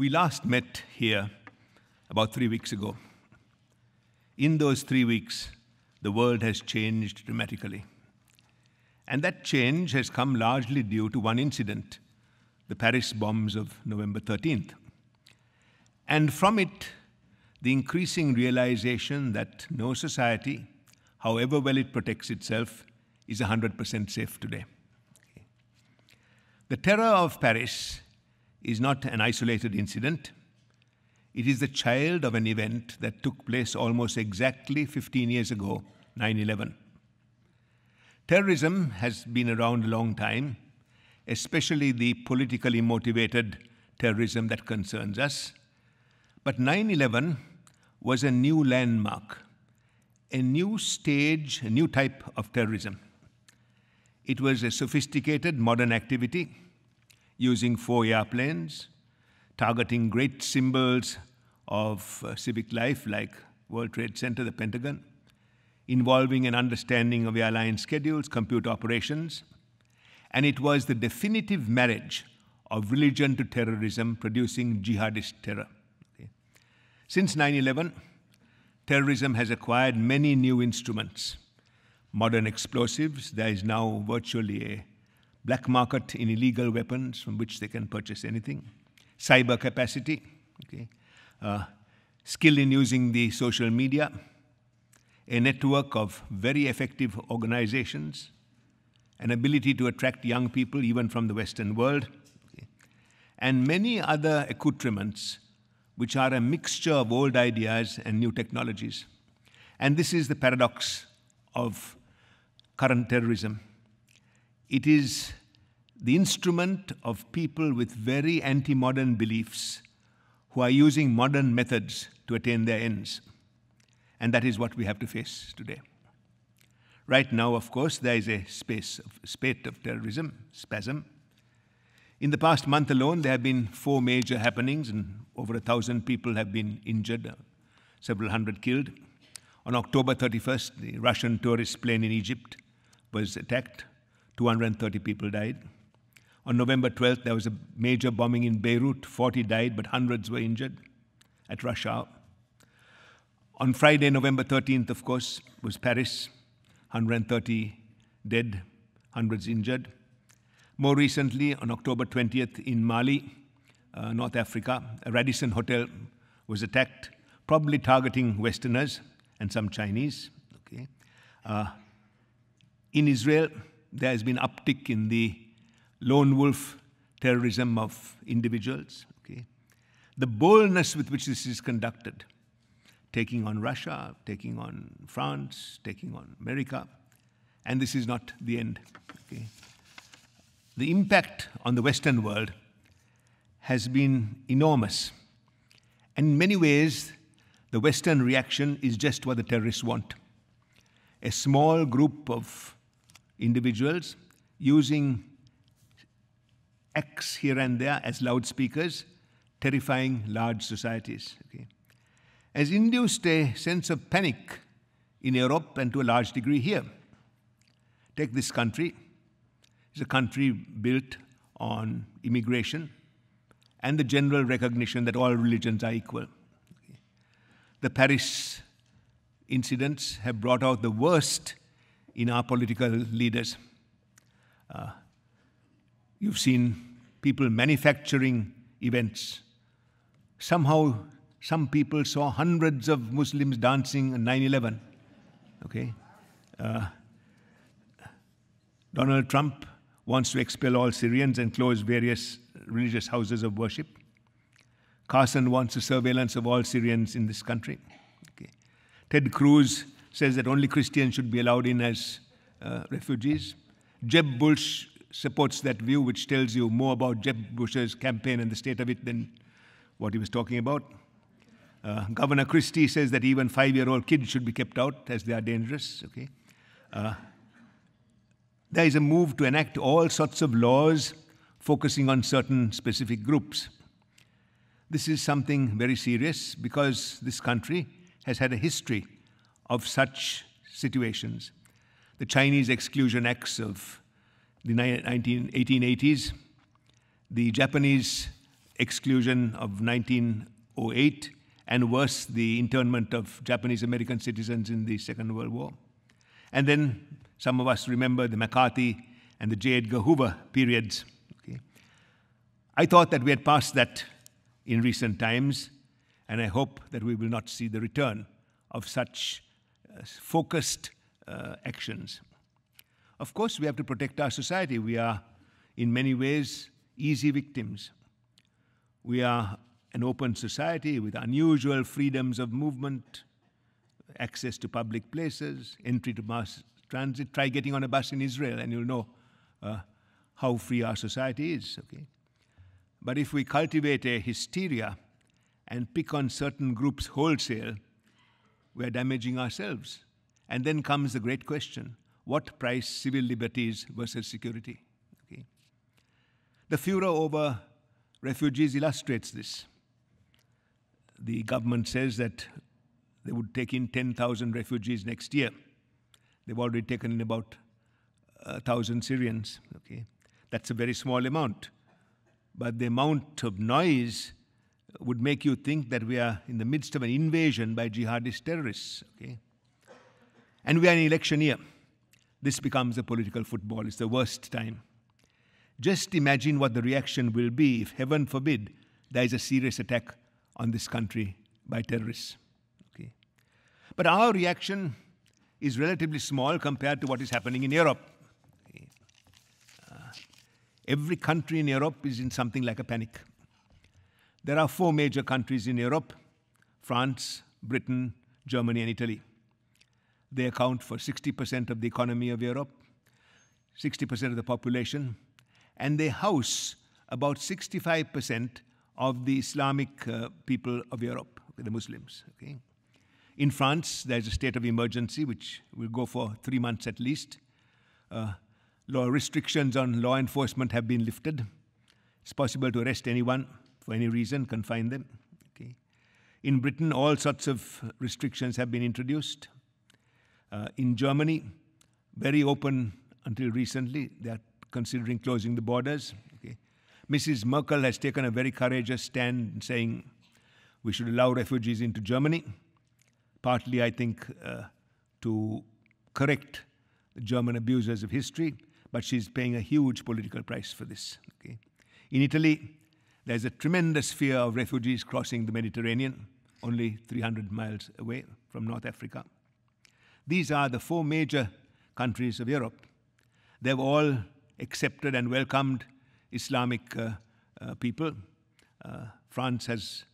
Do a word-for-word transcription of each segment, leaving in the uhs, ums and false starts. We last met here about three weeks ago. In those three weeks, the world has changed dramatically. And that change has come largely due to one incident, the Paris bombs of November thirteenth. And from it, the increasing realization that no society, however well it protects itself, is one hundred percent safe today. Okay. The terror of Paris is not an isolated incident. It is the child of an event that took place almost exactly fifteen years ago, nine eleven. Terrorism has been around a long time, especially the politically motivated terrorism that concerns us. But nine eleven was a new landmark, a new stage, a new type of terrorism. It was a sophisticated modern activity, using four airplanes, targeting great symbols of uh, civic life like World Trade Center, the Pentagon, involving an understanding of airline schedules, computer operations, and it was the definitive marriage of religion to terrorism, producing jihadist terror. Okay. Since nine eleven, terrorism has acquired many new instruments. Modern explosives, there is now virtually a black market in illegal weapons from which they can purchase anything. Cyber capacity, okay. uh, skill in using the social media, a network of very effective organizations, an ability to attract young people even from the Western world, okay. And many other accoutrements which are a mixture of old ideas and new technologies. And this is the paradox of current terrorism. It is the instrument of people with very anti-modern beliefs who are using modern methods to attain their ends. And that is what we have to face today. Right now, of course, there is a space of, spate of terrorism, spasm. In the past month alone, there have been four major happenings, and over a thousand people have been injured, several hundred killed. On October thirty-first, the Russian tourist plane in Egypt was attacked. two hundred thirty people died. On November twelfth, there was a major bombing in Beirut. forty died, but hundreds were injured at rush hour. On Friday, November thirteenth, of course, was Paris. one hundred thirty dead, hundreds injured. More recently, on October twentieth, in Mali, uh, North Africa, a Radisson hotel was attacked, probably targeting Westerners and some Chinese. Okay. Uh, in Israel, there has been uptick in the lone wolf terrorism of individuals. Okay. The boldness with which this is conducted, taking on Russia, taking on France, taking on America, and this is not the end. Okay. The impact on the Western world has been enormous. And in many ways, the Western reaction is just what the terrorists want. A small group of individuals using acts here and there as loudspeakers, terrifying large societies, okay, has induced a sense of panic in Europe and to a large degree here. Take this country. It's a country built on immigration and the general recognition that all religions are equal. Okay. The Paris incidents have brought out the worst in our political leaders. Uh, you've seen people manufacturing events. Somehow, some people saw hundreds of Muslims dancing on nine eleven. Okay? Uh, Donald Trump wants to expel all Syrians and close various religious houses of worship. Carson wants the surveillance of all Syrians in this country. Okay. Ted Cruz says that only Christians should be allowed in as uh, refugees. Jeb Bush supports that view, which tells you more about Jeb Bush's campaign and the state of it than what he was talking about. Uh, Governor Christie says that even five-year-old kids should be kept out as they are dangerous. Okay. Uh, there is a move to enact all sorts of laws focusing on certain specific groups. This is something very serious because this country has had a history of such situations. The Chinese Exclusion Acts of the eighteen eighties, the Japanese exclusion of nineteen oh eight, and worse, the internment of Japanese-American citizens in the Second World War. And then some of us remember the McCarthy and the J. Edgar Hoover periods. Okay. I thought that we had passed that in recent times, and I hope that we will not see the return of such uh, focused uh, actions. Of course, we have to protect our society. We are, in many ways, easy victims. We are an open society with unusual freedoms of movement, access to public places, entry to mass transit. Try getting on a bus in Israel and you'll know uh, how free our society is. Okay? But if we cultivate a hysteria and pick on certain groups wholesale, we're damaging ourselves. And then comes the great question, what price civil liberties versus security? Okay? The furor over refugees illustrates this. The government says that they would take in ten thousand refugees next year. They've already taken in about one thousand Syrians. Okay? That's a very small amount. But the amount of noise would make you think that we are in the midst of an invasion by jihadist terrorists. Okay? And we are in election year. This becomes a political football. It's the worst time. Just imagine what the reaction will be if, heaven forbid, there is a serious attack on this country by terrorists. Okay? But our reaction is relatively small compared to what is happening in Europe. Okay? Uh, every country in Europe is in something like a panic. There are four major countries in Europe, France, Britain, Germany, and Italy. They account for sixty percent of the economy of Europe, sixty percent of the population, and they house about sixty-five percent of the Islamic uh, people of Europe, the Muslims. Okay? In France, there's a state of emergency, which will go for three months at least. Uh, law restrictions on law enforcement have been lifted. It's possible to arrest anyone for any reason, confine them. Okay? In Britain, all sorts of restrictions have been introduced. Uh, in Germany, very open until recently. They are considering closing the borders. Okay. Missus Merkel has taken a very courageous stand saying we should allow refugees into Germany, partly, I think, uh, to correct the German abusers of history, but she's paying a huge political price for this. Okay. In Italy, there's a tremendous fear of refugees crossing the Mediterranean, only three hundred miles away from North Africa. These are the four major countries of Europe. They've all accepted and welcomed Islamic uh, uh, people. Uh, France has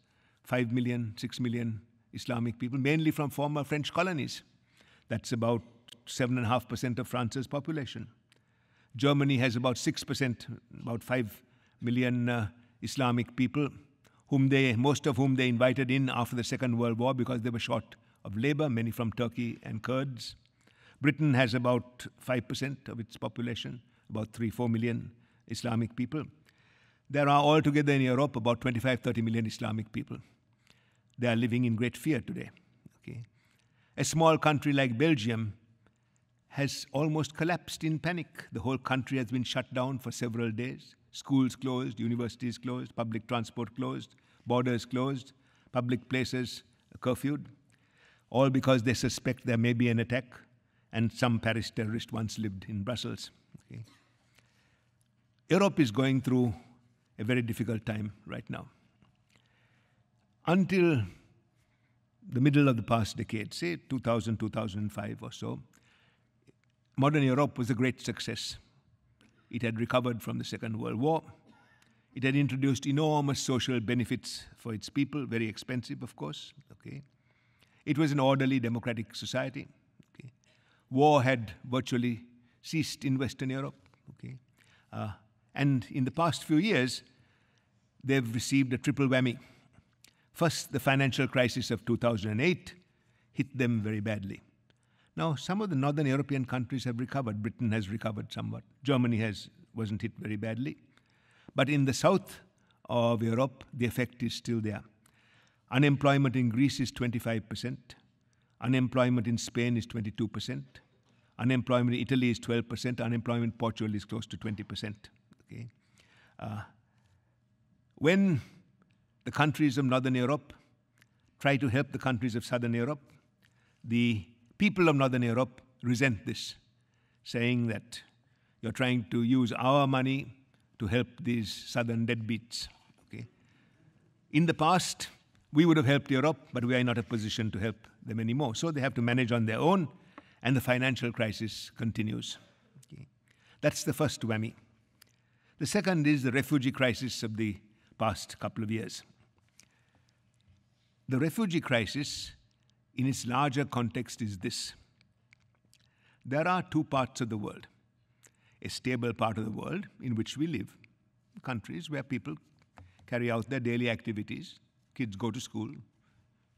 five million, six million Islamic people, mainly from former French colonies. That's about seven point five percent of France's population. Germany has about six percent, about five million uh, Islamic people, whom they, most of whom they invited in after the Second World War because they were short of labor, many from Turkey and Kurds. Britain has about five percent of its population, about three, four million Islamic people. There are altogether in Europe about twenty-five, thirty million Islamic people. They are living in great fear today. Okay. A small country like Belgium has almost collapsed in panic. The whole country has been shut down for several days. Schools closed, universities closed, public transport closed, borders closed, public places curfewed, all because they suspect there may be an attack, and some Paris terrorist once lived in Brussels. Okay. Europe is going through a very difficult time right now. Until the middle of the past decade, say two thousand, two thousand five or so, modern Europe was a great success. It had recovered from the Second World War. It had introduced enormous social benefits for its people, very expensive, of course. Okay. It was an orderly democratic society. Okay. War had virtually ceased in Western Europe. Okay. Uh, and in the past few years, they've received a triple whammy. First, the financial crisis of two thousand eight hit them very badly. Now, some of the northern European countries have recovered. Britain has recovered somewhat. Germany has, wasn't hit very badly. But in the south of Europe, the effect is still there. Unemployment in Greece is twenty-five percent. Unemployment in Spain is twenty-two percent. Unemployment in Italy is twelve percent. Unemployment in Portugal is close to twenty percent. Okay. Uh, when the countries of Northern Europe, try to help the countries of Southern Europe. The people of Northern Europe resent this, saying that you're trying to use our money to help these Southern deadbeats. Okay? In the past, we would have helped Europe, but we are not in a position to help them anymore. So they have to manage on their own, and the financial crisis continues. Okay. That's the first whammy. The second is the refugee crisis of the past couple of years. The refugee crisis, in its larger context, is this. There are two parts of the world. A stable part of the world in which we live, countries where people carry out their daily activities, kids go to school,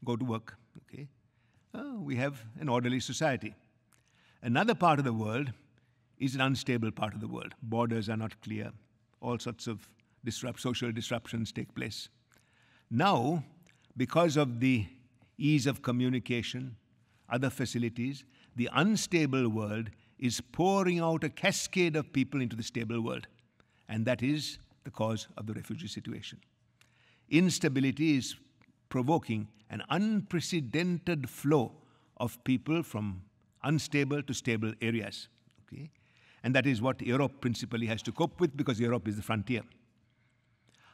go to work. Okay? Oh, we have an orderly society. Another part of the world is an unstable part of the world. Borders are not clear. All sorts of disrupt, social disruptions take place. Now, because of the ease of communication, other facilities, the unstable world is pouring out a cascade of people into the stable world. And that is the cause of the refugee situation. Instability is provoking an unprecedented flow of people from unstable to stable areas. Okay? And that is what Europe principally has to cope with, because Europe is the frontier.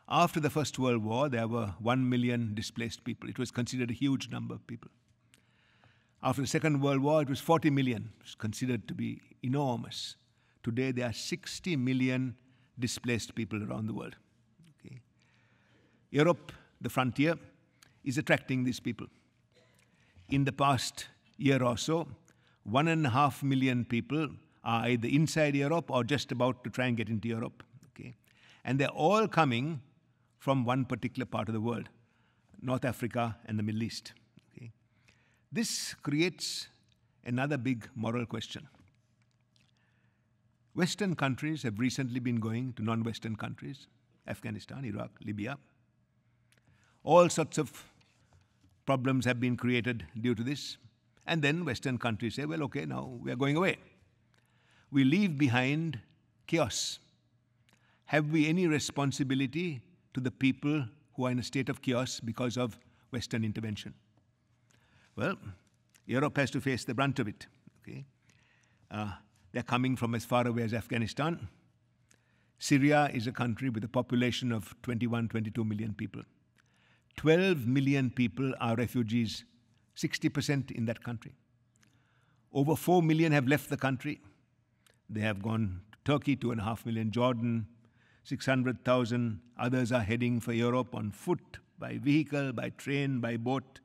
After the First World War, there were one million displaced people. It was considered a huge number of people. After the Second World War, it was forty million. It was considered to be enormous. Today, there are sixty million displaced people around the world. Okay. Europe, the frontier, is attracting these people. In the past year or so, one and a half million people are either inside Europe or just about to try and get into Europe. Okay. And they're all coming from one particular part of the world, North Africa and the Middle East. This creates another big moral question. Western countries have recently been going to non-Western countries, Afghanistan, Iraq, Libya. All sorts of problems have been created due to this. And then Western countries say, well, okay, now we are going away. We leave behind chaos. Have we any responsibility to the people who are in a state of chaos because of Western intervention? Well, Europe has to face the brunt of it. Okay? Uh, they're coming from as far away as Afghanistan. Syria is a country with a population of twenty-one, twenty-two million people. twelve million people are refugees, sixty percent in that country. Over four million have left the country. They have gone to Turkey, two and a half million, Jordan, six hundred thousand. Others are heading for Europe on foot, by vehicle, by train, by boat,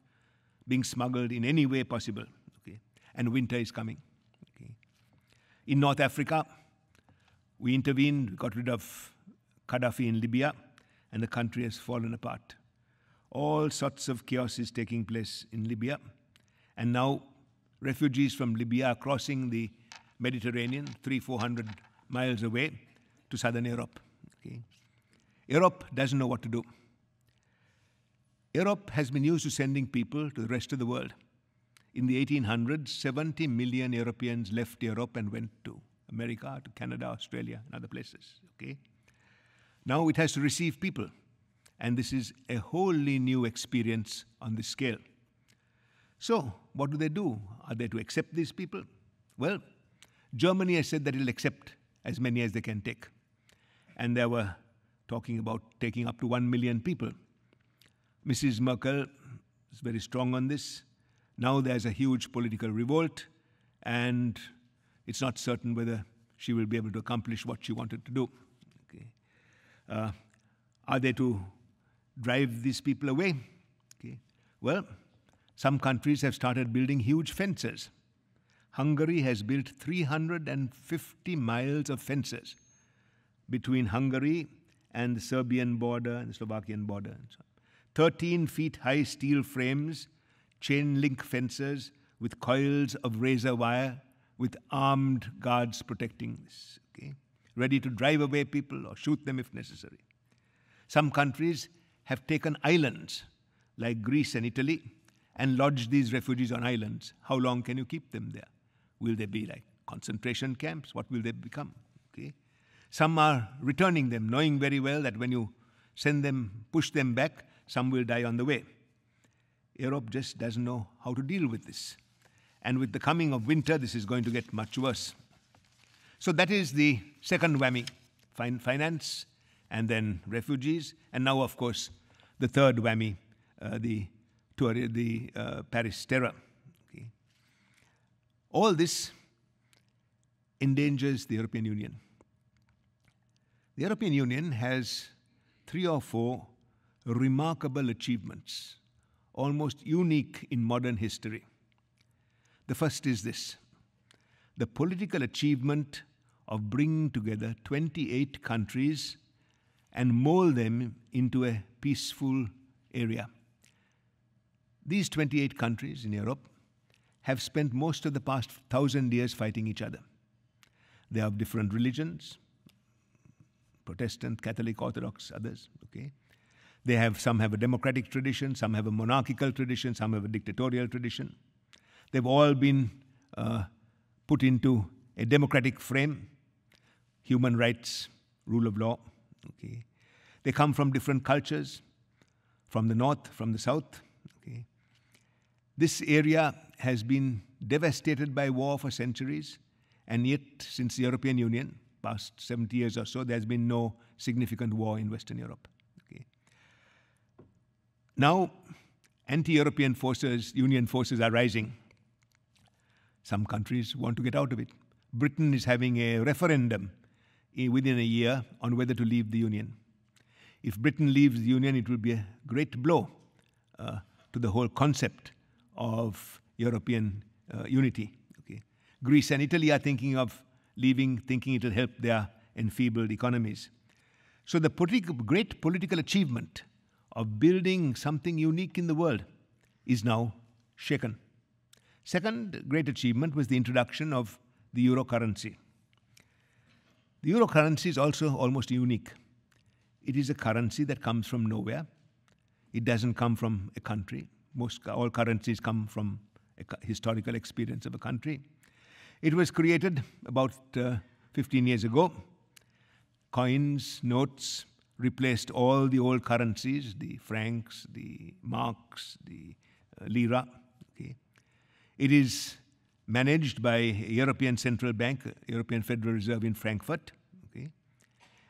being smuggled in any way possible. Okay? And winter is coming. Okay? In North Africa, we intervened, we got rid of Gaddafi in Libya, and the country has fallen apart. All sorts of chaos is taking place in Libya. And now refugees from Libya are crossing the Mediterranean, three, four hundred miles away to Southern Europe. Okay? Europe doesn't know what to do. Europe has been used to sending people to the rest of the world. In the eighteen hundreds, seventy million Europeans left Europe and went to America, to Canada, Australia, and other places. Okay? Now it has to receive people. And this is a wholly new experience on this scale. So what do they do? Are they to accept these people? Well, Germany has said that it will accept as many as they can take. And they were talking about taking up to one million people. Missus Merkel is very strong on this. Now there's a huge political revolt, and it's not certain whether she will be able to accomplish what she wanted to do. Okay. Uh, are they to drive these people away? Okay. Well, some countries have started building huge fences. Hungary has built three hundred fifty miles of fences between Hungary and the Serbian border and the Slovakian border and so on. thirteen feet high steel frames, chain link fences with coils of razor wire with armed guards protecting this, okay? Ready to drive away people or shoot them if necessary. Some countries have taken islands like Greece and Italy and lodged these refugees on islands. How long can you keep them there? Will they be like concentration camps? What will they become? Okay? Some are returning them, knowing very well that when you send them, push them back, Some will die on the way. Europe just doesn't know how to deal with this. And with the coming of winter, this is going to get much worse. So that is the second whammy, fin finance, and then refugees, and now, of course, the third whammy, uh, the, the uh, Paris terror. Okay. All this endangers the European Union. The European Union has three or four remarkable achievements, almost unique in modern history. The first is this, the political achievement of bringing together twenty-eight countries and mold them into a peaceful area. These twenty-eight countries in Europe have spent most of the past thousand years fighting each other. They are of different religions, Protestant, Catholic, Orthodox, others, okay? They have, some have a democratic tradition, some have a monarchical tradition, some have a dictatorial tradition. They've all been uh, put into a democratic frame, human rights, rule of law. Okay. They come from different cultures, from the north, from the south. Okay. This area has been devastated by war for centuries, and yet since the European Union, past seventy years or so, there's been no significant war in Western Europe. Okay. Now, anti-European forces, Union forces are rising. Some countries want to get out of it. Britain is having a referendum within a year on whether to leave the Union. If Britain leaves the Union, it will be a great blow uh, to the whole concept of European uh, unity. Okay. Greece and Italy are thinking of leaving, thinking it will help their enfeebled economies. So the politi- great political achievement of building something unique in the world is now shaken. Second great achievement was the introduction of the euro currency. The euro currency is also almost unique. It is a currency that comes from nowhere. It doesn't come from a country. Most, all currencies come from a historical experience of a country. It was created about uh, fifteen years ago. Coins, notes replaced all the old currencies, the francs, the marks, the uh, lira. Okay. It is managed by a European Central Bank, European Federal Reserve in Frankfurt. Okay.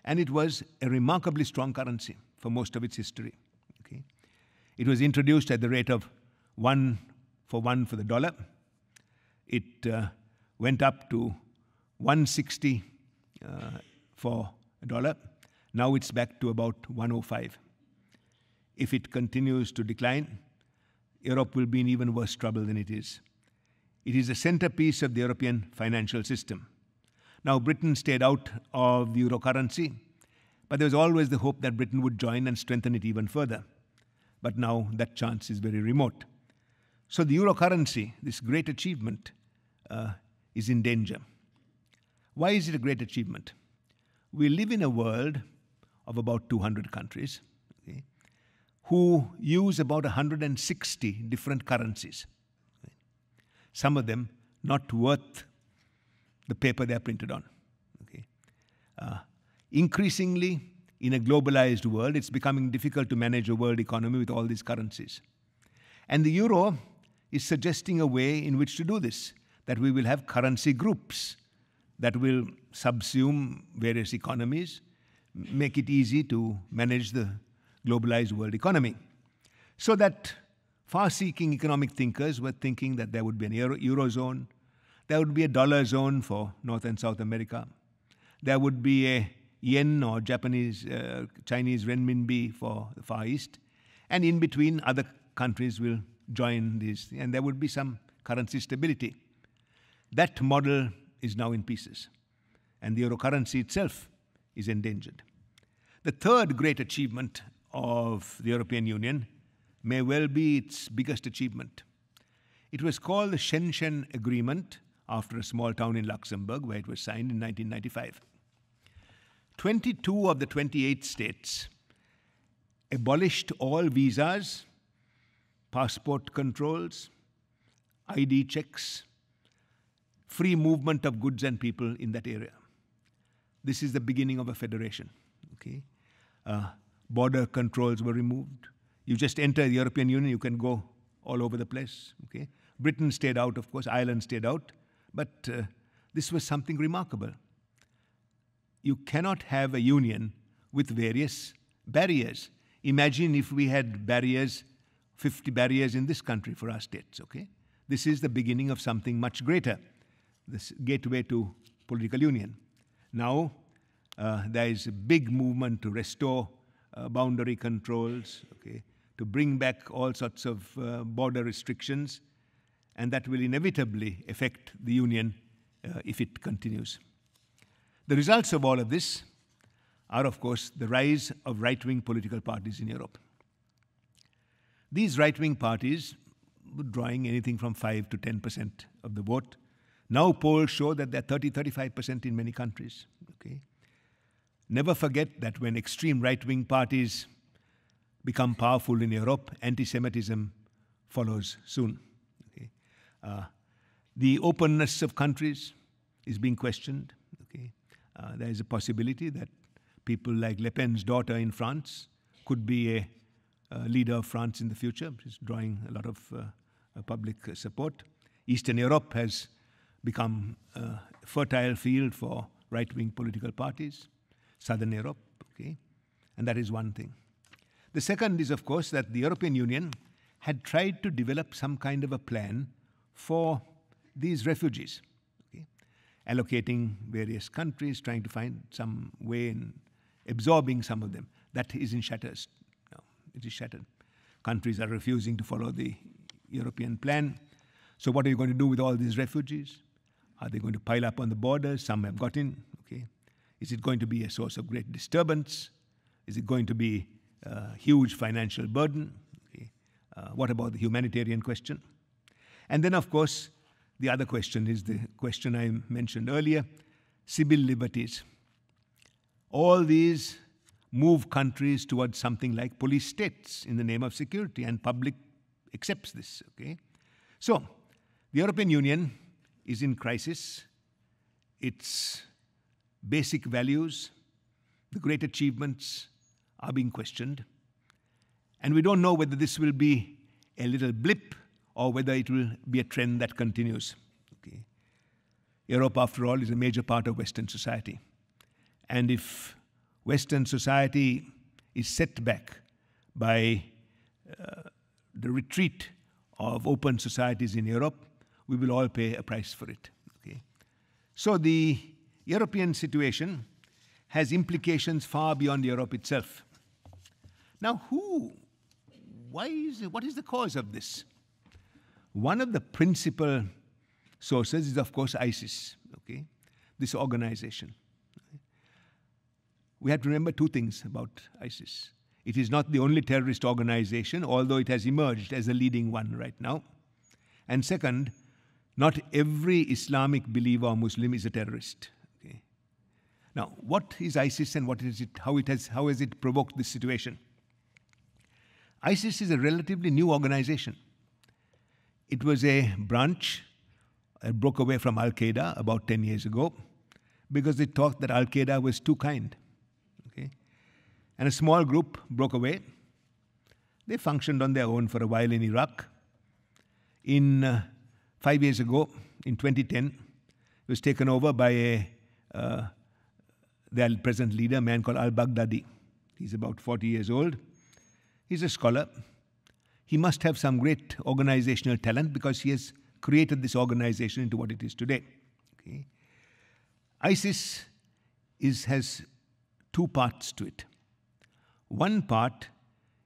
And it was a remarkably strong currency for most of its history. Okay. It was introduced at the rate of one for one for the dollar. It uh, went up to one sixty uh, for a dollar. Now it's back to about one oh five. If it continues to decline, Europe will be in even worse trouble than it is. It is a centerpiece of the European financial system. Now, Britain stayed out of the euro currency, but there was always the hope that Britain would join and strengthen it even further. But now that chance is very remote. So the euro currency, this great achievement, uh, is in danger. Why is it a great achievement? We live in a world of about two hundred countries, okay, who use about one hundred sixty different currencies. Some of them not worth the paper they're printed on. Okay. Uh, increasingly, in a globalized world, it's becoming difficult to manage a world economy with all these currencies. And the euro is suggesting a way in which to do this, that we will have currency groups that will subsume various economies, make it easy to manage the globalized world economy. So that far-seeking economic thinkers were thinking that there would be an euro, eurozone, there would be a dollar zone for North and South America, there would be a yen or Japanese, uh, Chinese renminbi for the Far East, and in between other countries will join these, and there would be some currency stability. That model is now in pieces, and the euro currency itself is endangered. The third great achievement of the European Union may well be its biggest achievement. It was called the Schengen Agreement after a small town in Luxembourg where it was signed in nineteen ninety-five. twenty-two of the twenty-eight states abolished all visas, passport controls, I D checks, free movement of goods and people in that area. This is the beginning of a federation. Okay? Uh, border controls were removed. You just enter the European Union, you can go all over the place. Okay? Britain stayed out, of course. Ireland stayed out. But uh, this was something remarkable. You cannot have a union with various barriers. Imagine if we had barriers, fifty barriers in this country for our states, okay? This is the beginning of something much greater, this gateway to political union. Now, uh, there is a big movement to restore uh, boundary controls, okay? To bring back all sorts of uh, border restrictions, and that will inevitably affect the union uh, if it continues. The results of all of this are, of course, the rise of right-wing political parties in Europe. These right-wing parties were drawing anything from five to ten percent of the vote. Now polls show that they're thirty, thirty-five percent in many countries. Okay? Never forget that when extreme right-wing parties become powerful in Europe, anti-Semitism follows soon. Okay? Uh, the openness of countries is being questioned. Okay? Uh, there is a possibility that people like Le Pen's daughter in France could be a uh, leader of France in the future. She's drawing a lot of uh, public support. Eastern Europe has become a fertile field for right-wing political parties. Southern Europe, okay? And that is one thing. The second is, of course, that the European Union had tried to develop some kind of a plan for these refugees, okay? Allocating various countries, trying to find some way in absorbing some of them. That is in shatters. No, it is shattered. Countries are refusing to follow the European plan. So what are you going to do with all these refugees? Are they going to pile up on the borders? Some have got in. Okay. Is it going to be a source of great disturbance? Is it going to be a huge financial burden? Okay. Uh, what about the humanitarian question? And then, of course, the other question is the question I mentioned earlier, civil liberties. All these move countries towards something like police states in the name of security, and public accepts this, okay? So, the European Union is in crisis. Its basic values, the great achievements are being questioned. And we don't know whether this will be a little blip or whether it will be a trend that continues, okay? Europe, after all, is a major part of Western society. And if Western society is set back by uh, the retreat of open societies in Europe, we will all pay a price for it. Okay? So the European situation has implications far beyond Europe itself. Now who, why is, what is the cause of this? One of the principal sources is, of course, ISIS, okay? This organization. We have to remember two things about ISIS. It is not the only terrorist organization, although it has emerged as a leading one right now. And second, not every Islamic believer or Muslim is a terrorist. Okay. Now, what is ISIS and what is it, how, it has, how has it provoked this situation? ISIS is a relatively new organization. It was a branch, it broke away from Al-Qaeda about ten years ago because they thought that Al-Qaeda was too kind. And a small group broke away. They functioned on their own for a while in Iraq. In uh, five years ago, in twenty ten, it was taken over by a, uh, their present leader, a man called Al-Baghdadi. He's about forty years old. He's a scholar. He must have some great organizational talent because he has created this organization into what it is today. Okay. ISIS is, has two parts to it. One part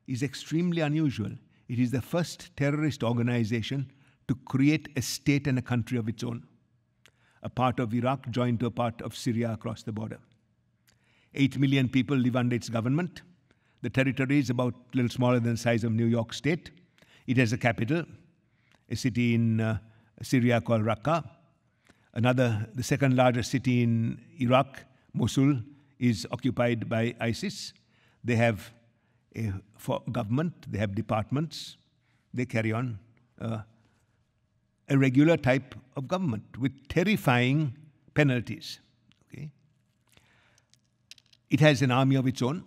is extremely unusual. It is the first terrorist organization to create a state and a country of its own. A part of Iraq joined to a part of Syria across the border. Eight million people live under its government. The territory is about a little smaller than the size of New York State. It has a capital, a city in uh, Syria called Raqqa. Another, the second largest city in Iraq, Mosul, is occupied by ISIS. They have a for government, they have departments, they carry on uh, a regular type of government with terrifying penalties. Okay? It has an army of its own,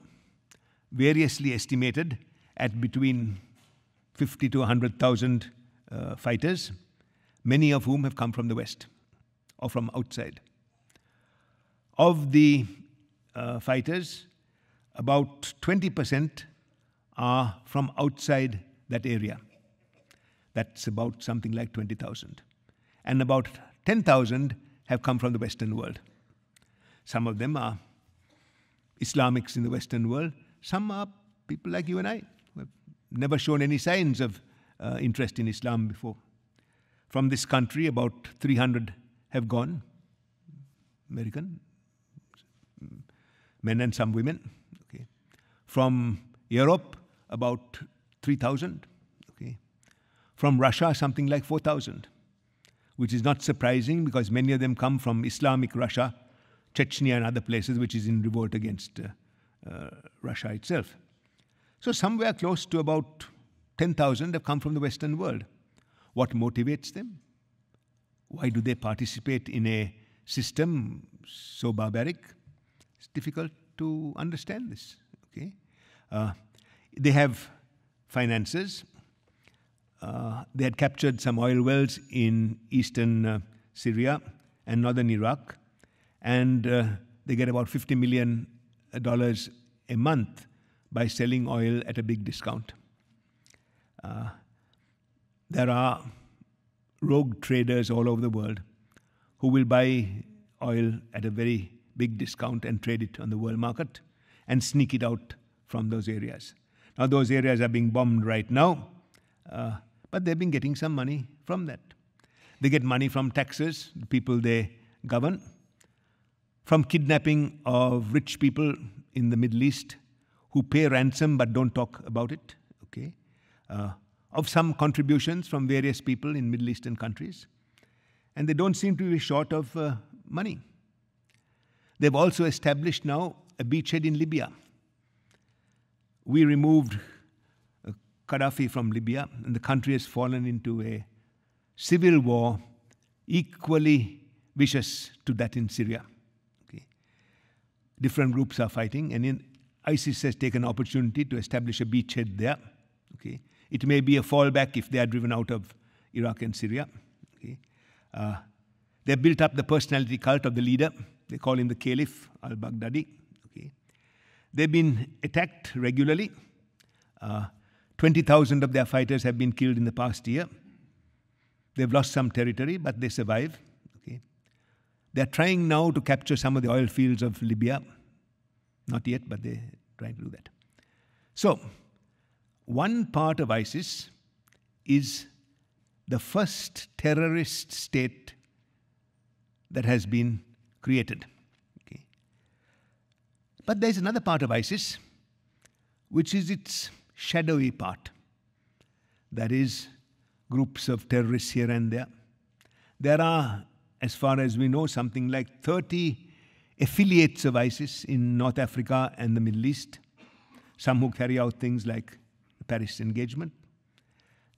variously estimated at between fifty to one hundred thousand uh, fighters, many of whom have come from the West or from outside. Of the uh, fighters, about twenty percent are from outside that area. That's about something like twenty thousand. And about ten thousand have come from the Western world. Some of them are Islamics in the Western world. Some are people like you and I, who have never shown any signs of uh, interest in Islam before. From this country, about three hundred have gone, American men and some women. Okay. From Europe, about three thousand. Okay. From Russia, something like four thousand, which is not surprising because many of them come from Islamic Russia, Chechnya and other places, which is in revolt against uh, uh, Russia itself. So somewhere close to about ten thousand have come from the Western world. What motivates them? Why do they participate in a system so barbaric? It's difficult to understand this. Okay, uh, they have finances. Uh, they had captured some oil wells in eastern uh, Syria and northern Iraq, and uh, they get about fifty million dollars a month by selling oil at a big discount. Uh, there are rogue traders all over the world who will buy oil at a very big discount and trade it on the world market and sneak it out from those areas. Now, those areas are being bombed right now, uh, but they've been getting some money from that. They get money from taxes, the people they govern, from kidnapping of rich people in the Middle East who pay ransom but don't talk about it, okay? Uh, of some contributions from various people in Middle Eastern countries. And they don't seem to be short of uh, money. They've also established now a beachhead in Libya. We removed uh, Gaddafi from Libya, and the country has fallen into a civil war equally vicious to that in Syria. Okay. Different groups are fighting, and in ISIS has taken an opportunity to establish a beachhead there. Okay. It may be a fallback if they are driven out of Iraq and Syria. Okay. Uh, they built up the personality cult of the leader. They call him the Caliph, Al-Baghdadi. Okay. They've been attacked regularly. Uh, twenty thousand of their fighters have been killed in the past year. They've lost some territory, but they survive. Okay. They're trying now to capture some of the oil fields of Libya. Not yet, but they're trying to do that. So, one part of ISIS is the first terrorist state that has been created. Okay. But there's another part of ISIS, which is its shadowy part. That is, groups of terrorists here and there. There are, as far as we know, something like thirty affiliates of ISIS in North Africa and the Middle East, some who carry out things like Paris engagement.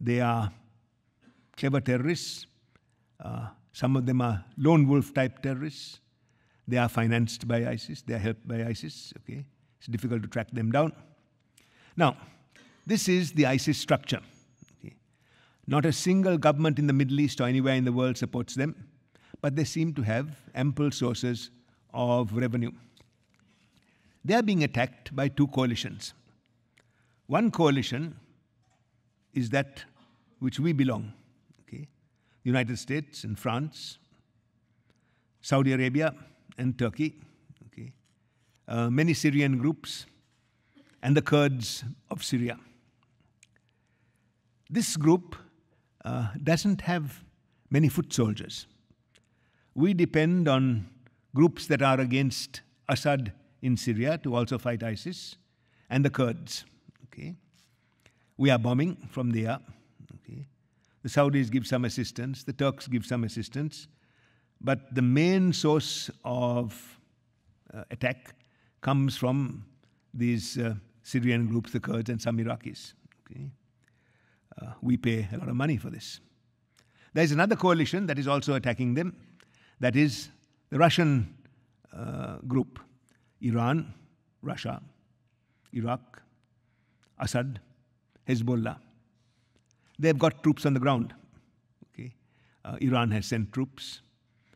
They are clever terrorists. Uh, some of them are lone wolf type terrorists. They are financed by ISIS. They are helped by ISIS. Okay, it's difficult to track them down. Now, this is the ISIS structure. Okay. Not a single government in the Middle East or anywhere in the world supports them, but they seem to have ample sources of revenue. They are being attacked by two coalitions. One coalition is that which we belong, okay? The United States and France, Saudi Arabia and Turkey, okay? Uh, many Syrian groups, and the Kurds of Syria. This group uh, doesn't have many foot soldiers. We depend on groups that are against Assad in Syria to also fight ISIS and the Kurds. Okay. We are bombing from the air. Okay. The Saudis give some assistance. The Turks give some assistance. But the main source of uh, attack comes from these uh, Syrian groups, the Kurds, and some Iraqis. Okay. Uh, we pay a lot of money for this. There is another coalition that is also attacking them. That is the Russian uh, group. Iran, Russia, Iraq, Assad, Hezbollah. They've got troops on the ground. Okay? Uh, Iran has sent troops.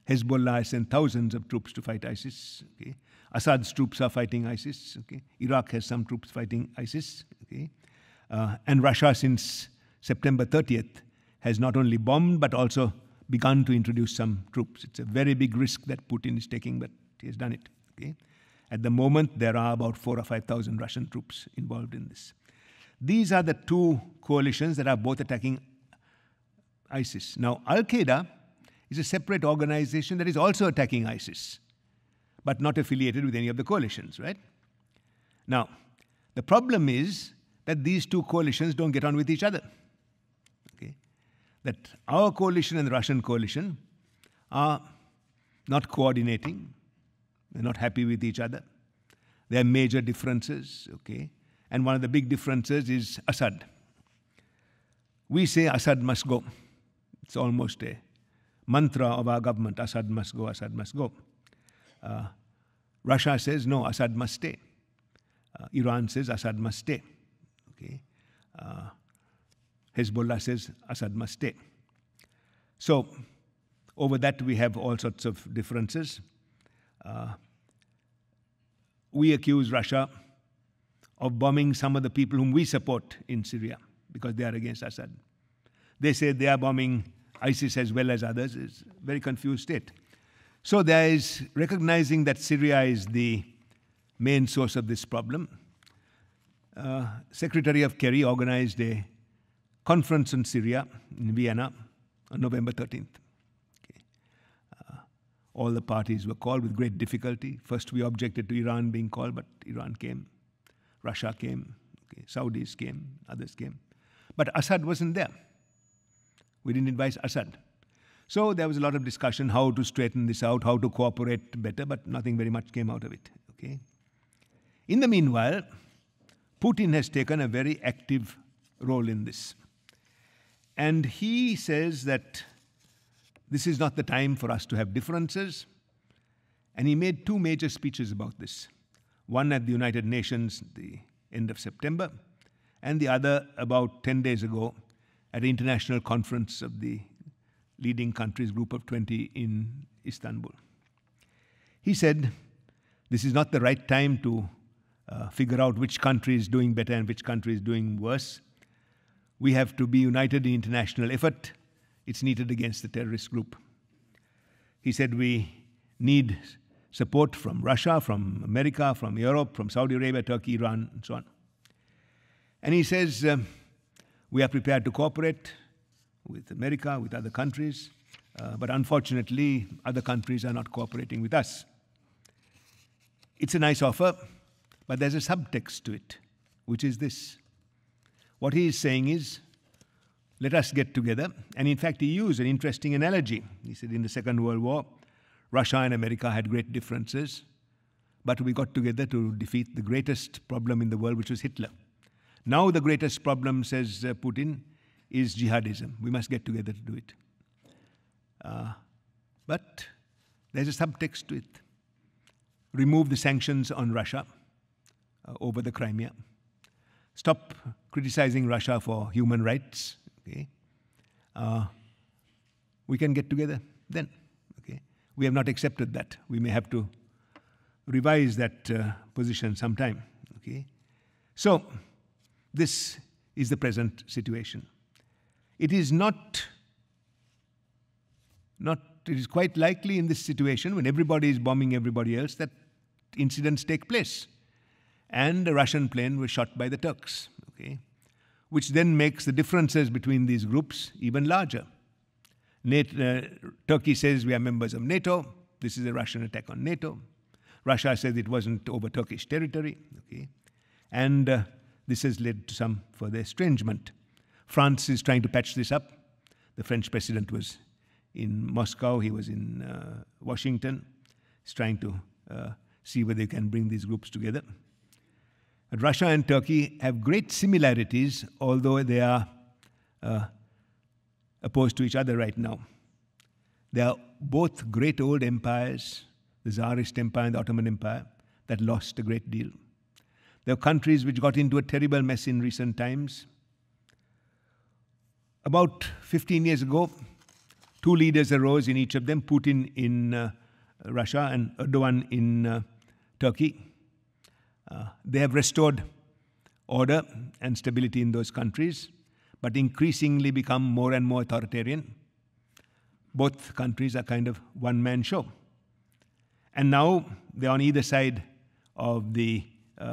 Hezbollah has sent thousands of troops to fight ISIS. Okay? Assad's troops are fighting ISIS. Okay? Iraq has some troops fighting ISIS. Okay? Uh, and Russia, since September thirtieth, has not only bombed but also begun to introduce some troops. It's a very big risk that Putin is taking, but he has done it. Okay? At the moment, there are about four or five thousand Russian troops involved in this. These are the two coalitions that are both attacking ISIS. Now, Al-Qaeda is a separate organization that is also attacking ISIS, but not affiliated with any of the coalitions, right? Now, the problem is that these two coalitions don't get on with each other. Okay? That our coalition and the Russian coalition are not coordinating. They're not happy with each other. There are major differences, okay? And one of the big differences is Assad. We say Assad must go. It's almost a mantra of our government, Assad must go, Assad must go. Uh, Russia says, no, Assad must stay. Uh, Iran says, Assad must stay. Okay? Uh, Hezbollah says, Assad must stay. So over that, we have all sorts of differences. Uh, we accuse Russia of bombing some of the people whom we support in Syria because they are against Assad. They say they are bombing ISIS as well as others. It's a very confused state. So there is recognizing that Syria is the main source of this problem. Uh, Secretary of Kerry organized a conference on Syria in Vienna on November thirteenth. All the parties were called with great difficulty. First, we objected to Iran being called, but Iran came. Russia came. Okay. Saudis came. Others came. But Assad wasn't there. We didn't invite Assad. So there was a lot of discussion how to straighten this out, how to cooperate better, but nothing very much came out of it. Okay. In the meanwhile, Putin has taken a very active role in this. And he says that this is not the time for us to have differences. And he made two major speeches about this. One at the United Nations at the end of September, and the other about ten days ago at an international conference of the leading countries, group of twenty in Istanbul. He said, this is not the right time to uh, figure out which country is doing better and which country is doing worse. We have to be united in international effort. It's needed against the terrorist group. He said we need support from Russia, from America, from Europe, from Saudi Arabia, Turkey, Iran, and so on. And he says um, we are prepared to cooperate with America, with other countries, uh, but unfortunately, other countries are not cooperating with us. It's a nice offer, but there's a subtext to it, which is this. What he is saying is, let us get together. And in fact, he used an interesting analogy. He said in the Second World War, Russia and America had great differences, but we got together to defeat the greatest problem in the world, which was Hitler. Now the greatest problem, says uh, Putin, is jihadism. We must get together to do it. Uh, but there's a subtext to it. Remove the sanctions on Russia uh, over the Crimea. Stop criticizing Russia for human rights. Okay. Uh, we can get together then. Okay. We have not accepted that. We may have to revise that uh, position sometime. Okay. So this is the present situation. It is not, not, it is quite likely in this situation when everybody is bombing everybody else that incidents take place. And a Russian plane was shot by the Turks. Okay. Which then makes the differences between these groups even larger. NATO, uh, Turkey says we are members of NATO. This is a Russian attack on NATO. Russia says it wasn't over Turkish territory. Okay. And uh, this has led to some further estrangement. France is trying to patch this up. The French president was in Moscow. He was in uh, Washington. He's trying to uh, see whether he can bring these groups together. Russia and Turkey have great similarities, although they are uh, opposed to each other right now. They are both great old empires, the Tsarist Empire and the Ottoman Empire, that lost a great deal. They are countries which got into a terrible mess in recent times, About fifteen years ago, two leaders arose in each of them, Putin in uh, Russia and Erdogan in uh, Turkey. Uh, they have restored order and stability in those countries, but increasingly become more and more authoritarian. Both countries are kind of one-man show. And now they're on either side of the uh,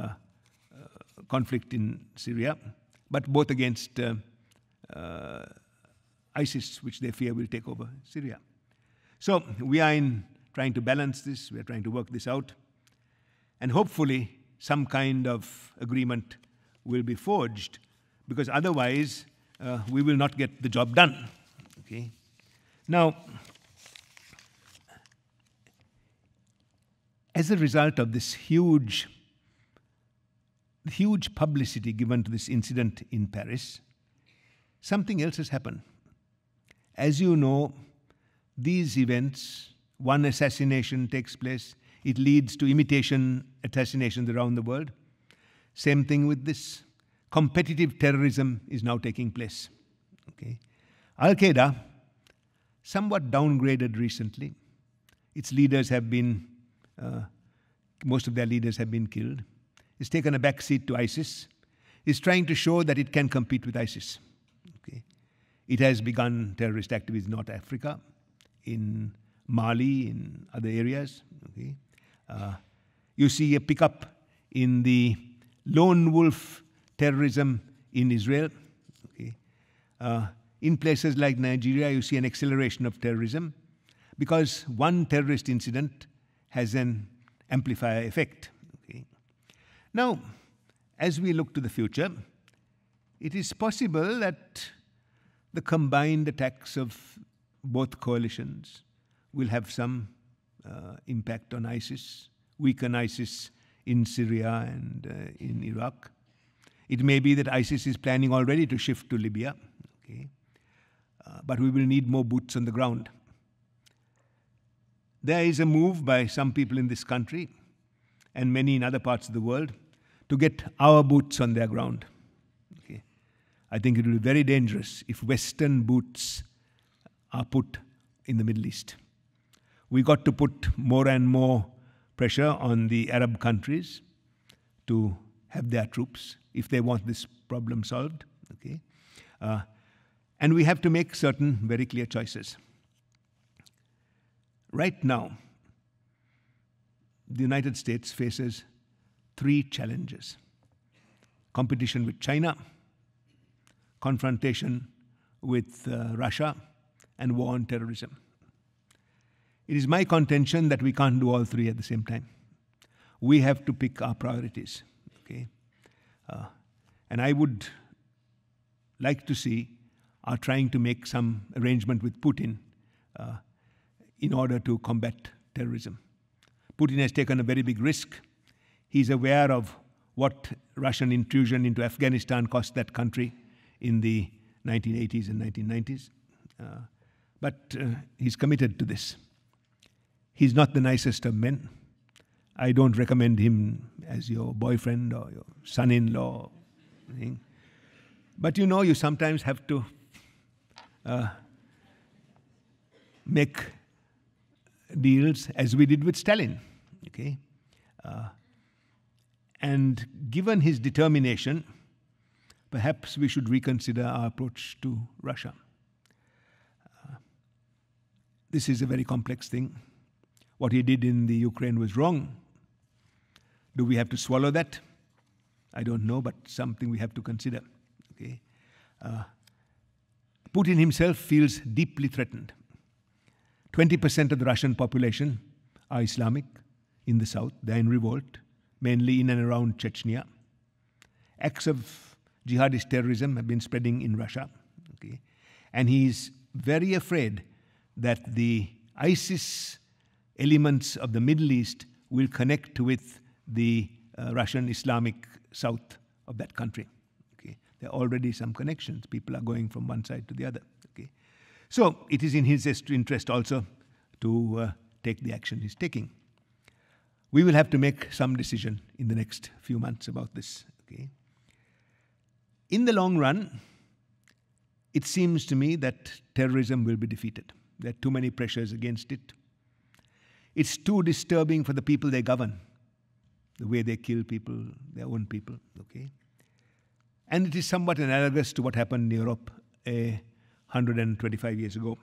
uh, conflict in Syria, but both against uh, uh, ISIS, which they fear will take over Syria. So we are in trying to balance this. We are trying to work this out. And hopefully some kind of agreement will be forged, because otherwise uh, we will not get the job done. Okay? Now, as a result of this huge, huge publicity given to this incident in Paris, something else has happened. As you know, these events, one assassination takes place, it leads to imitation assassinations around the world. Same thing with this. Competitive terrorism is now taking place. Okay. Al-Qaeda, somewhat downgraded recently. Its leaders have been, uh, most of their leaders have been killed. It's taken a back seat to ISIS. It's trying to show that it can compete with ISIS. Okay. It has begun terrorist activities in North Africa, in Mali, in other areas. Okay. Uh, you see a pickup in the lone wolf terrorism in Israel. Okay. Uh, in places like Nigeria, you see an acceleration of terrorism because one terrorist incident has an amplifier effect. Okay. Now, as we look to the future, it is possible that the combined attacks of both coalitions will have some uh, impact on ISIS, weaken ISIS in Syria and uh, in Iraq. It may be that ISIS is planning already to shift to Libya, okay? Uh, but we will need more boots on the ground. There is a move by some people in this country and many in other parts of the world to get our boots on their ground. Okay? I think it will be very dangerous if Western boots are put in the Middle East. We got to put more and more pressure on the Arab countries to have their troops if they want this problem solved. Okay? Uh, and we have to make certain very clear choices. Right now, the United States faces three challenges: competition with China, confrontation with uh, Russia, and war on terrorism. It is my contention that we can't do all three at the same time. We have to pick our priorities. Okay? Uh, and I would like to see our trying to make some arrangement with Putin uh, in order to combat terrorism. Putin has taken a very big risk. He's aware of what Russian intrusion into Afghanistan cost that country in the nineteen eighties and nineteen nineties. Uh, but uh, he's committed to this. He's not the nicest of men. I don't recommend him as your boyfriend or your son-in-law. But you know, you sometimes have to uh, make deals as we did with Stalin. Okay? Uh, and given his determination, perhaps we should reconsider our approach to Russia. Uh, this is a very complex thing. What he did in the Ukraine was wrong. Do we have to swallow that? I don't know, but something we have to consider. Okay? Uh, Putin himself feels deeply threatened. twenty percent of the Russian population are Islamic in the south. They're in revolt, mainly in and around Chechnya. Acts of jihadist terrorism have been spreading in Russia. Okay? And he's very afraid that the ISIS elements of the Middle East will connect with the uh, Russian Islamic south of that country. Okay. There are already some connections. People are going from one side to the other. Okay. So it is in his interest also to uh, take the action he's taking. We will have to make some decision in the next few months about this. Okay. In the long run, it seems to me that terrorism will be defeated. There are too many pressures against it. It's too disturbing for the people they govern, the way they kill people, their own people, okay? And it is somewhat analogous to what happened in Europe one hundred twenty-five years ago.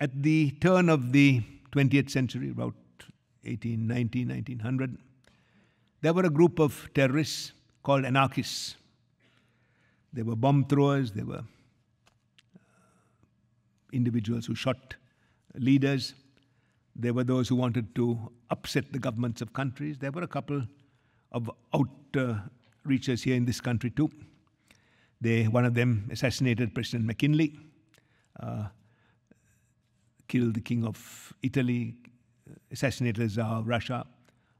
At the turn of the twentieth century, about eighteen ninety, nineteen hundred, there were a group of terrorists called anarchists. They were bomb throwers, they were individuals who shot leaders. There were those who wanted to upset the governments of countries. There were a couple of outreachers here in this country too. They, one of them assassinated President McKinley, uh, killed the king of Italy, assassinated the Tsar of Russia,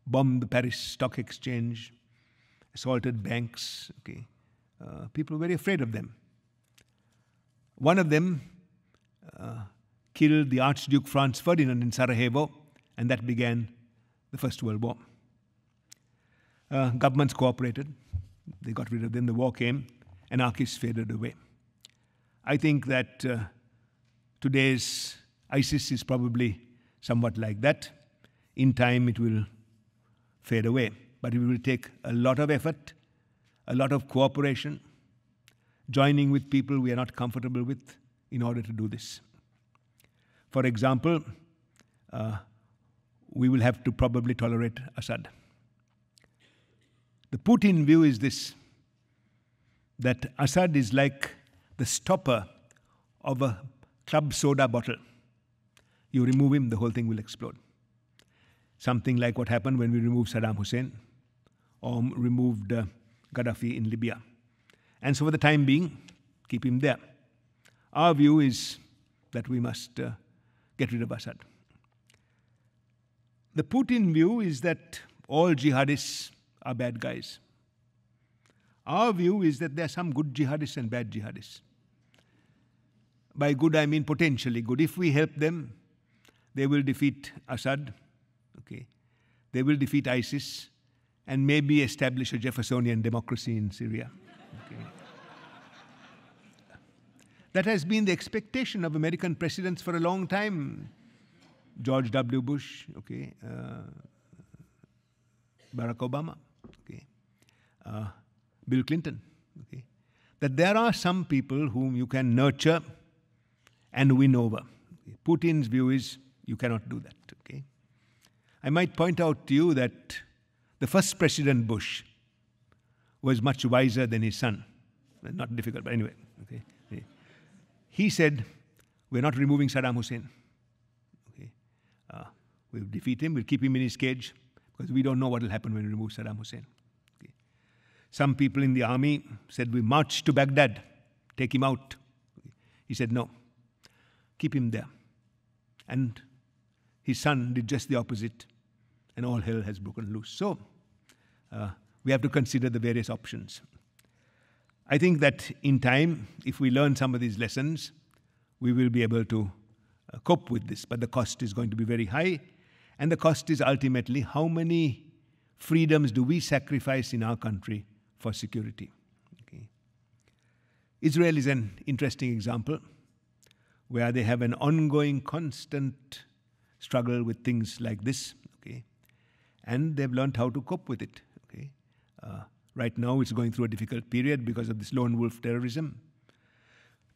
bombed the Paris Stock Exchange, assaulted banks. Okay, uh, people were very afraid of them. One of them uh, killed the Archduke Franz Ferdinand in Sarajevo, and that began the First World War. Uh, governments cooperated. They got rid of them. The war came. Anarchists faded away. I think that uh, today's ISIS is probably somewhat like that. In time, it will fade away. But it will take a lot of effort, a lot of cooperation, joining with people we are not comfortable with in order to do this. For example, uh, we will have to probably tolerate Assad. The Putin view is this, that Assad is like the stopper of a club soda bottle. You remove him, the whole thing will explode. Something like what happened when we removed Saddam Hussein or removed uh, Gaddafi in Libya. And so for the time being, keep him there. Our view is that we must uh, get rid of Assad. The Putin view is that all jihadists are bad guys. Our view is that there are some good jihadists and bad jihadists. By good, I mean potentially good. If we help them, they will defeat Assad, okay? They will defeat ISIS and maybe establish a Jeffersonian democracy in Syria. Okay. That has been the expectation of American presidents for a long time. George W. Bush, okay, uh, Barack Obama, okay, uh, Bill Clinton, okay, that there are some people whom you can nurture and win over. Okay. Putin's view is you cannot do that. Okay, I might point out to you that the first President Bush was much wiser than his son. Well, not difficult, but anyway. Okay. He said, we're not removing Saddam Hussein. Okay. Uh, we'll defeat him, we'll keep him in his cage, because we don't know what will happen when we remove Saddam Hussein. Okay. Some people in the army said, we march to Baghdad, take him out. Okay. He said, no, keep him there. And his son did just the opposite, and all hell has broken loose. So uh, we have to consider the various options. I think that in time, if we learn some of these lessons, we will be able to uh, cope with this. But the cost is going to be very high. And the cost is ultimately how many freedoms do we sacrifice in our country for security. Okay. Israel is an interesting example where they have an ongoing, constant struggle with things like this. Okay. And they've learned how to cope with it. Okay. Uh, Right now, it's going through a difficult period because of this lone wolf terrorism.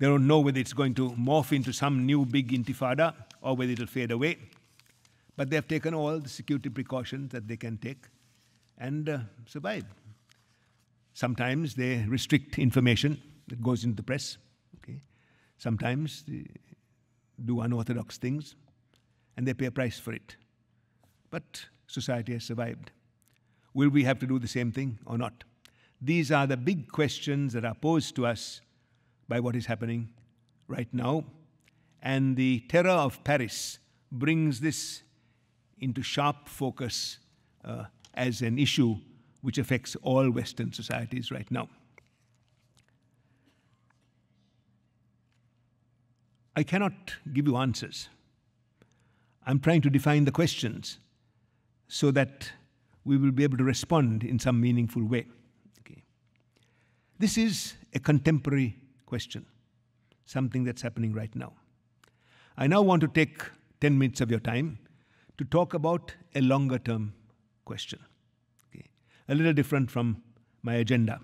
They don't know whether it's going to morph into some new big intifada or whether it'll fade away. But they have taken all the security precautions that they can take and uh, survive. Sometimes they restrict information that goes into the press. Okay. Sometimes they do unorthodox things, and they pay a price for it. But society has survived. Will we have to do the same thing or not? These are the big questions that are posed to us by what is happening right now. And the terror of Paris brings this into sharp focus uh, as an issue which affects all Western societies right now. I cannot give you answers. I'm trying to define the questions so that we will be able to respond in some meaningful way. Okay. This is a contemporary question, something that's happening right now. I now want to take ten minutes of your time to talk about a longer-term question, okay? A little different from my agenda,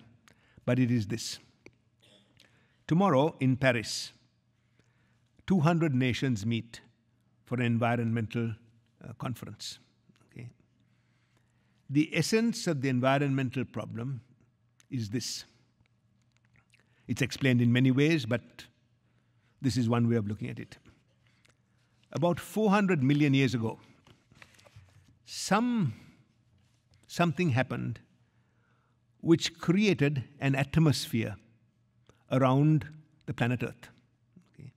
but it is this. Tomorrow in Paris, two hundred nations meet for an environmental uh, conference. Okay? The essence of the environmental problem is this. It's explained in many ways, but this is one way of looking at it. About four hundred million years ago, some, something happened which created an atmosphere around the planet Earth. Okay.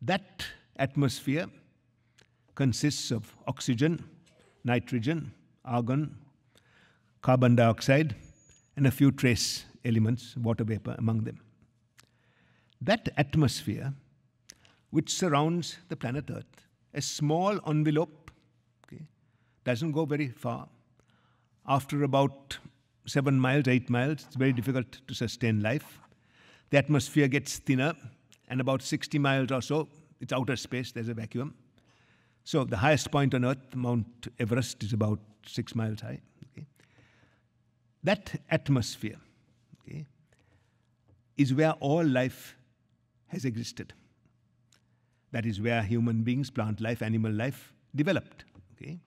That atmosphere consists of oxygen, nitrogen, argon, carbon dioxide, and a few trace elements, water vapor among them. That atmosphere, which surrounds the planet Earth, a small envelope, okay, doesn't go very far. After about seven miles, eight miles, it's very difficult to sustain life. The atmosphere gets thinner, and about sixty miles or so, it's outer space, there's a vacuum. So the highest point on Earth, Mount Everest, is about six miles high. Okay. That atmosphere, okay, is where all life has existed. That is where human beings, plant life, animal life developed. Okay?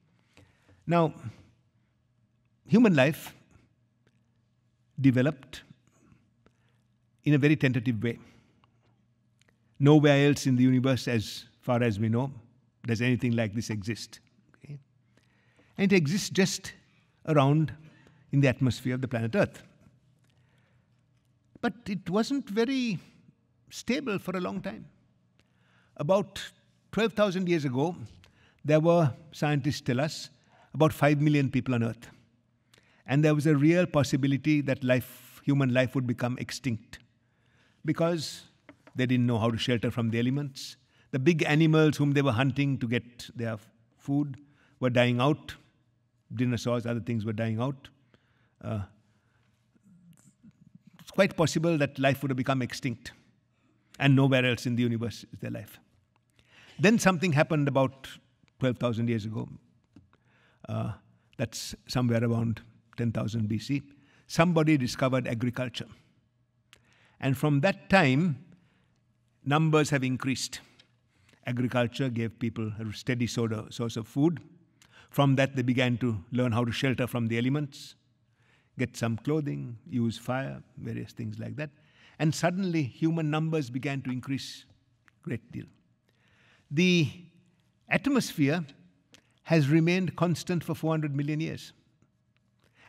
Now, human life developed in a very tentative way. Nowhere else in the universe, as far as we know, does anything like this exist. Okay? And it exists just around in the atmosphere of the planet Earth. But it wasn't very stable for a long time. About twelve thousand years ago, there were, scientists tell us, about five million people on Earth. And there was a real possibility that life, human life would become extinct because they didn't know how to shelter from the elements. The big animals whom they were hunting to get their food were dying out. Dinosaurs, other things were dying out. Uh, it's quite possible that life would have become extinct. And nowhere else in the universe is there life. Then something happened about twelve thousand years ago. Uh, that's somewhere around ten thousand B C. Somebody discovered agriculture. And from that time, numbers have increased. Agriculture gave people a steady source of food. From that, they began to learn how to shelter from the elements, get some clothing, use fire, various things like that. And suddenly, human numbers began to increase a great deal. The atmosphere has remained constant for four hundred million years.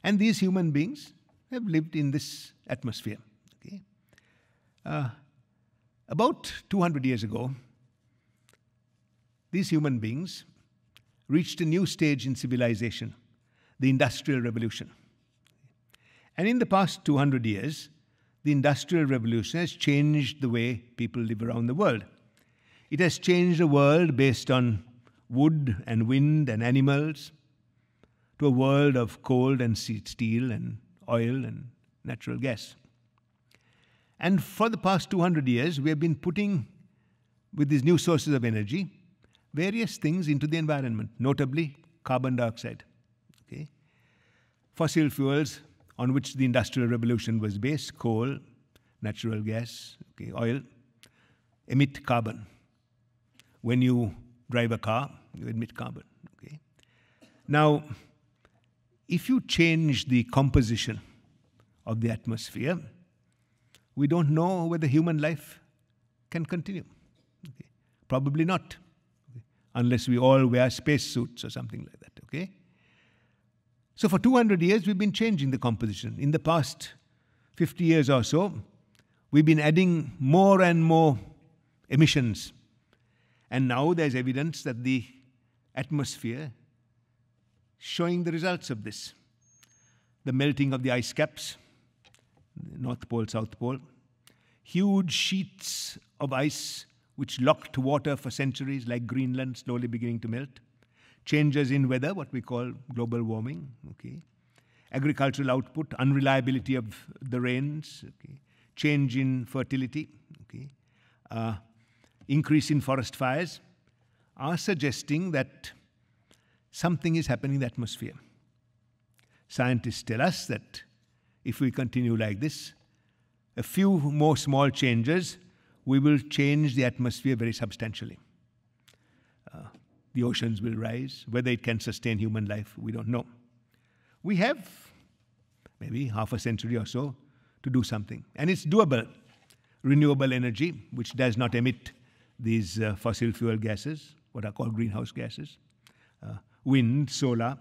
And these human beings have lived in this atmosphere. Okay? Uh, about two hundred years ago, these human beings reached a new stage in civilization, the Industrial Revolution. And in the past two hundred years, the Industrial Revolution has changed the way people live around the world. It has changed the world based on wood and wind and animals to a world of coal and steel and oil and natural gas. And for the past two hundred years, we have been putting, with these new sources of energy, various things into the environment, notably carbon dioxide. Okay? Fossil fuels, on which the Industrial Revolution was based, coal, natural gas, okay, oil, emit carbon. When you drive a car, you emit carbon. Okay. Now, if you change the composition of the atmosphere, we don't know whether human life can continue. Okay. Probably not, okay, unless we all wear spacesuits or something like that. Okay. So for two hundred years, we've been changing the composition. In the past fifty years or so, we've been adding more and more emissions. And now there's evidence that the atmosphere is showing the results of this. The melting of the ice caps, North Pole, South Pole, huge sheets of ice which locked water for centuries, like Greenland, slowly beginning to melt. Changes in weather, what we call global warming, okay. Agricultural output, unreliability of the rains, okay. change in fertility, okay, uh, increase in forest fires, are suggesting that something is happening in the atmosphere. Scientists tell us that if we continue like this, a few more small changes, we will change the atmosphere very substantially. Uh, the oceans will rise. Whether it can sustain human life, we don't know. We have maybe half a century or so to do something. And it's doable. Renewable energy, which does not emit these uh, fossil fuel gases, what are called greenhouse gases, uh, wind, solar,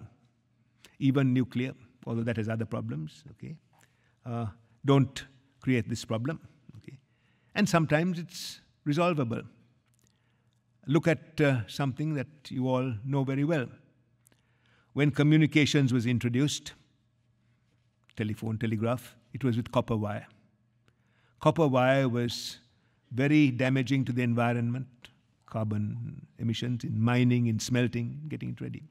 even nuclear, although that has other problems, okay? Uh, don't create this problem, okay? And sometimes it's resolvable. Look at uh, something that you all know very well. When communications was introduced, telephone, telegraph, it was with copper wire. Copper wire was very damaging to the environment, carbon emissions in mining, in smelting, getting it ready.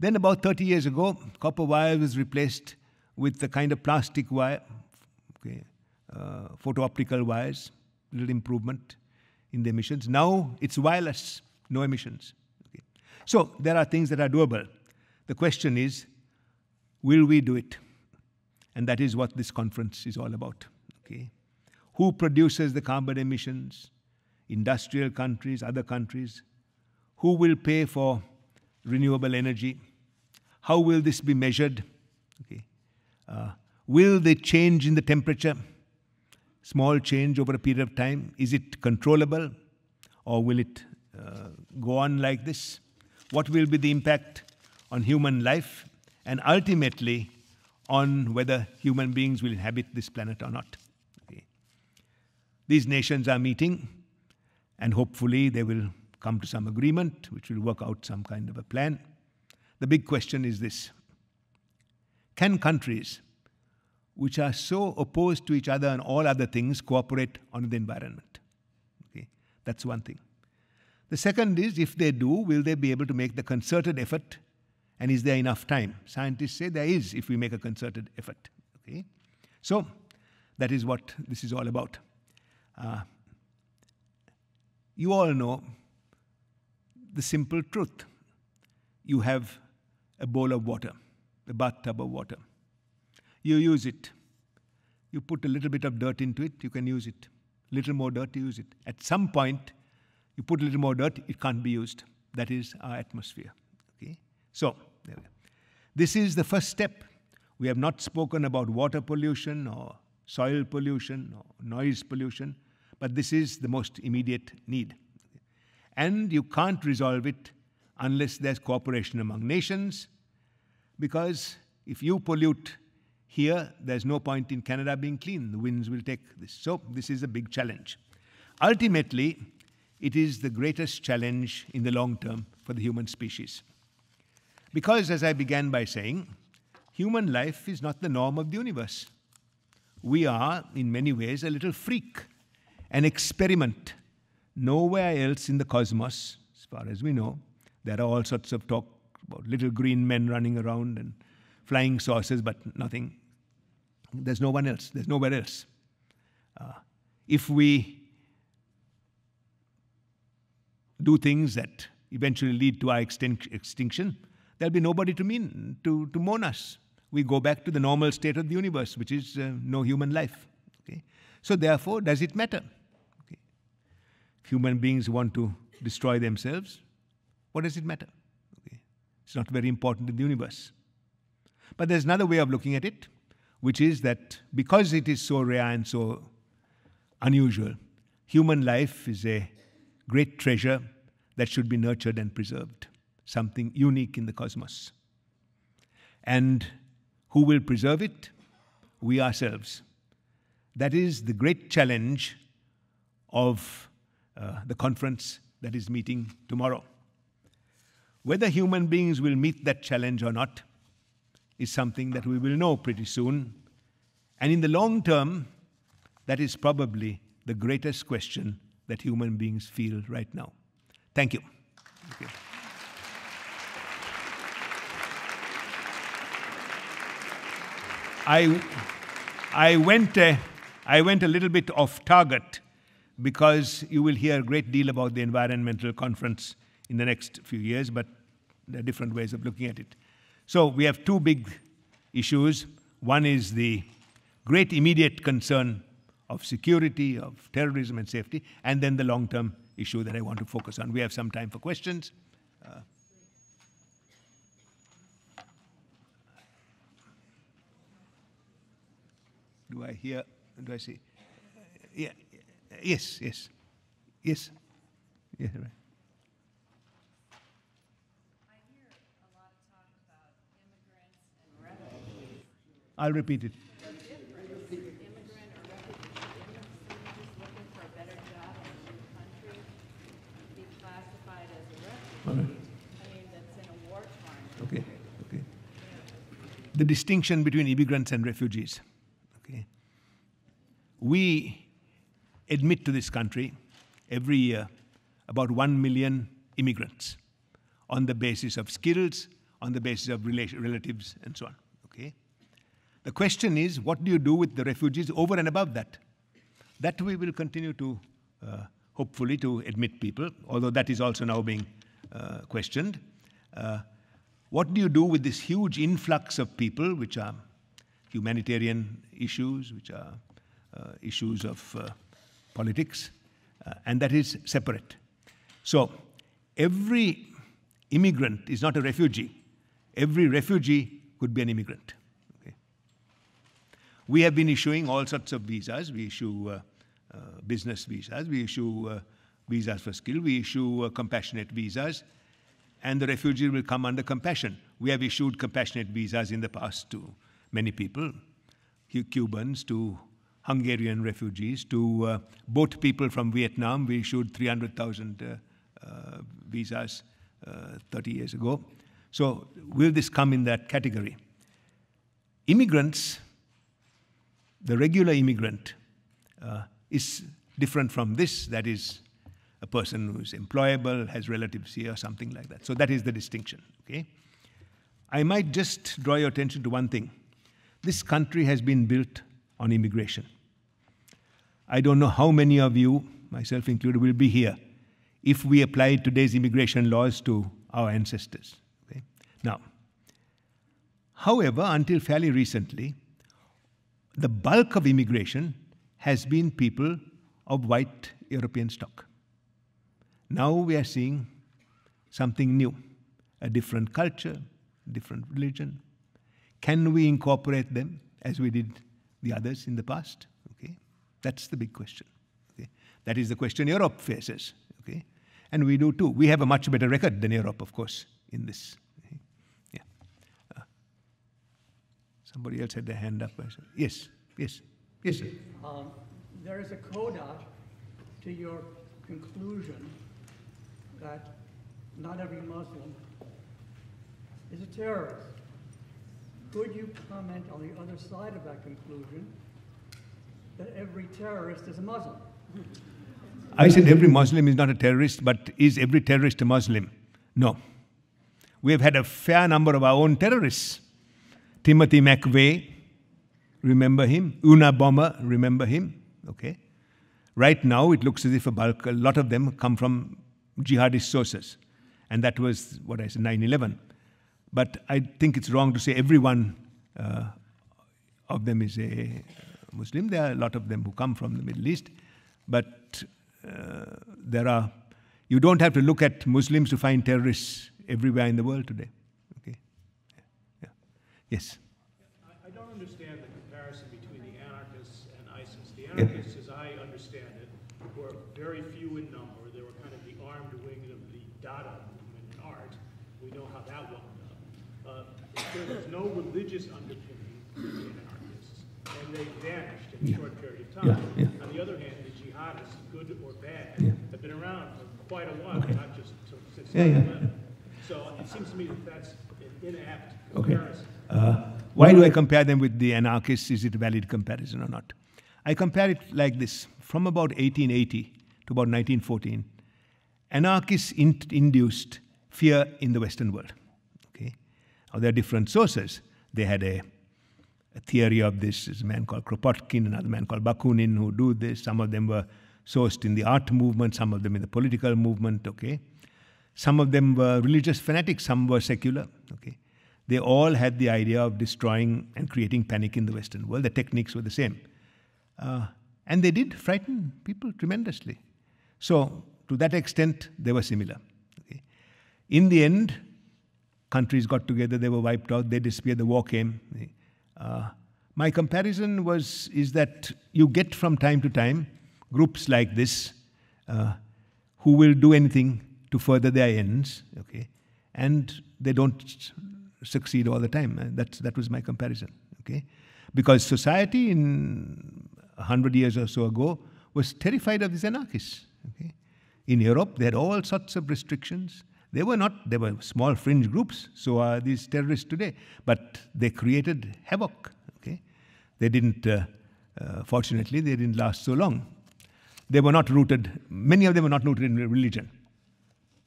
Then about thirty years ago, copper wire was replaced with the kind of plastic wire, okay, uh, photo-optical wires, little improvement in the emissions. Now it's wireless, no emissions. Okay. So there are things that are doable. The question is, will we do it? And that is what this conference is all about. Okay. Who produces the carbon emissions? Industrial countries, other countries. Who will pay for renewable energy? How will this be measured? Okay. Uh, will the change in the temperature, small change over a period of time, is it controllable? Or will it uh, go on like this? What will be the impact on human life? And ultimately, on whether human beings will inhabit this planet or not. Okay. These nations are meeting, and hopefully they will come to some agreement, which will work out some kind of a plan. The big question is this. Can countries, which are so opposed to each other on all other things, cooperate on the environment? Okay. That's one thing. The second is, if they do, will they be able to make the concerted effort? And is there enough time? Scientists say there is if we make a concerted effort. Okay? So that is what this is all about. Uh, you all know the simple truth. You have a bowl of water, a bathtub of water. You use it. You put a little bit of dirt into it, you can use it. Little more dirt, you use it. At some point, you put a little more dirt, it can't be used. That is our atmosphere. Okay? So, there we are. This is the first step. We have not spoken about water pollution or soil pollution or noise pollution, but this is the most immediate need. And you can't resolve it unless there's cooperation among nations, because if you pollute here, there's no point in Canada being clean. The winds will take this. So, this is a big challenge. Ultimately, it is the greatest challenge in the long term for the human species. Because, as I began by saying, human life is not the norm of the universe. We are, in many ways, a little freak, an experiment. Nowhere else in the cosmos, as far as we know, there are all sorts of talk about little green men running around and flying saucers, but nothing. There's no one else. There's nowhere else. Uh, if we do things that eventually lead to our extin- extinction, there'll be nobody to mean, to, to mourn us. We go back to the normal state of the universe, which is uh, no human life. Okay? So therefore, does it matter? Okay. If human beings want to destroy themselves, what does it matter? Okay. It's not very important in the universe. But there's another way of looking at it, which is that because it is so rare and so unusual, human life is a great treasure that should be nurtured and preserved. Something unique in the cosmos. And who will preserve it? We ourselves. That is the great challenge of uh, the conference that is meeting tomorrow. Whether human beings will meet that challenge or not is something that we will know pretty soon. And in the long term, that is probably the greatest question that human beings feel right now. Thank you. Thank you. I, I went a I went a little bit off target because you will hear a great deal about the environmental conference in the next few years, but there are different ways of looking at it. So we have two big issues. One is the great immediate concern of security, of terrorism and safety, and then the long-term issue that I want to focus on. We have some time for questions. Uh, do I hear, do I see? Uh, yeah, yes, yes, yes, yes, right. I'll repeat it. All right. Okay, okay. The distinction between immigrants and refugees. Okay. We admit to this country every year about one million immigrants on the basis of skills, on the basis of relation, relatives, and so on. Okay. The question is, what do you do with the refugees over and above that? That we will continue to, uh, hopefully, to admit people, although that is also now being uh, questioned. Uh, what do you do with this huge influx of people, which are humanitarian issues, which are uh, issues of uh, politics, uh, and that is separate. So every immigrant is not a refugee. Every refugee could be an immigrant. We have been issuing all sorts of visas. We issue uh, uh, business visas. We issue uh, visas for skill. We issue uh, compassionate visas. And the refugee will come under compassion. We have issued compassionate visas in the past to many people, Cubans, to Hungarian refugees, to uh, boat people from Vietnam. We issued three hundred thousand uh, uh, visas uh, thirty years ago. So will this come in that category? Immigrants, the regular immigrant uh, is different from this. That is a person who is employable, has relatives here, something like that. So that is the distinction. Okay? I might just draw your attention to one thing. This country has been built on immigration. I don't know how many of you, myself included, will be here if we applied today's immigration laws to our ancestors. Okay? Now, however, until fairly recently, the bulk of immigration has been people of white European stock. Now we are seeing something new, a different culture, different religion. Can we incorporate them as we did the others in the past? Okay, that's the big question. Okay? That is the question Europe faces. Okay, and we do too. We have a much better record than Europe, of course, in this. Somebody else had their hand up. Yes, yes, yes, sir. Um, there is a coda to your conclusion that not every Muslim is a terrorist. Could you comment on the other side of that conclusion, that every terrorist is a Muslim? I said every Muslim is not a terrorist, but is every terrorist a Muslim? No. We have had a fair number of our own terrorists. Timothy McVeigh, remember him? Una Bomber, remember him? Okay. Right now, it looks as if a bulk, a lot of them come from jihadist sources. And that was what I said, nine eleven. But I think it's wrong to say everyone uh, of them is a Muslim. There are a lot of them who come from the Middle East. But uh, there are, you don't have to look at Muslims to find terrorists everywhere in the world today. Yes. I don't understand the comparison between the anarchists and ISIS. The anarchists, yeah, as I understand it, were very few in number. They were kind of the armed wing of the Dada movement in art. We know how that wound up. Uh, there was no religious underpinning to the anarchists, and they vanished in a yeah. short period of time. Yeah. Yeah. On the other hand, the jihadists, good or bad, yeah. have been around for quite a while, okay. not just since yeah, yeah, yeah. So it seems to me that that's an inapt comparison. Okay. Uh, why do I compare them with the anarchists? Is it a valid comparison or not? I compare it like this. From about eighteen eighty to about nineteen fourteen, anarchists in induced fear in the Western world. Okay? Now, there are different sources. They had a, a theory of this. There's a man called Kropotkin, another man called Bakunin, who do this. Some of them were sourced in the art movement, some of them in the political movement, okay? Some of them were religious fanatics, some were secular, okay? They all had the idea of destroying and creating panic in the Western world. The techniques were the same. Uh, and they did frighten people tremendously. So to that extent, they were similar. Okay? In the end, countries got together, they were wiped out, they disappeared, the war came. Okay? Uh, my comparison was, is that you get from time to time groups like this uh, who will do anything to further their ends, okay? And they don't succeed all the time. That's, that was my comparison, okay? Because society in a hundred years or so ago was terrified of these anarchists, okay? In Europe, they had all sorts of restrictions. They were not, they were small fringe groups, so are these terrorists today, but they created havoc, okay? They didn't, uh, uh, fortunately, they didn't last so long. They were not rooted, many of them were not rooted in religion.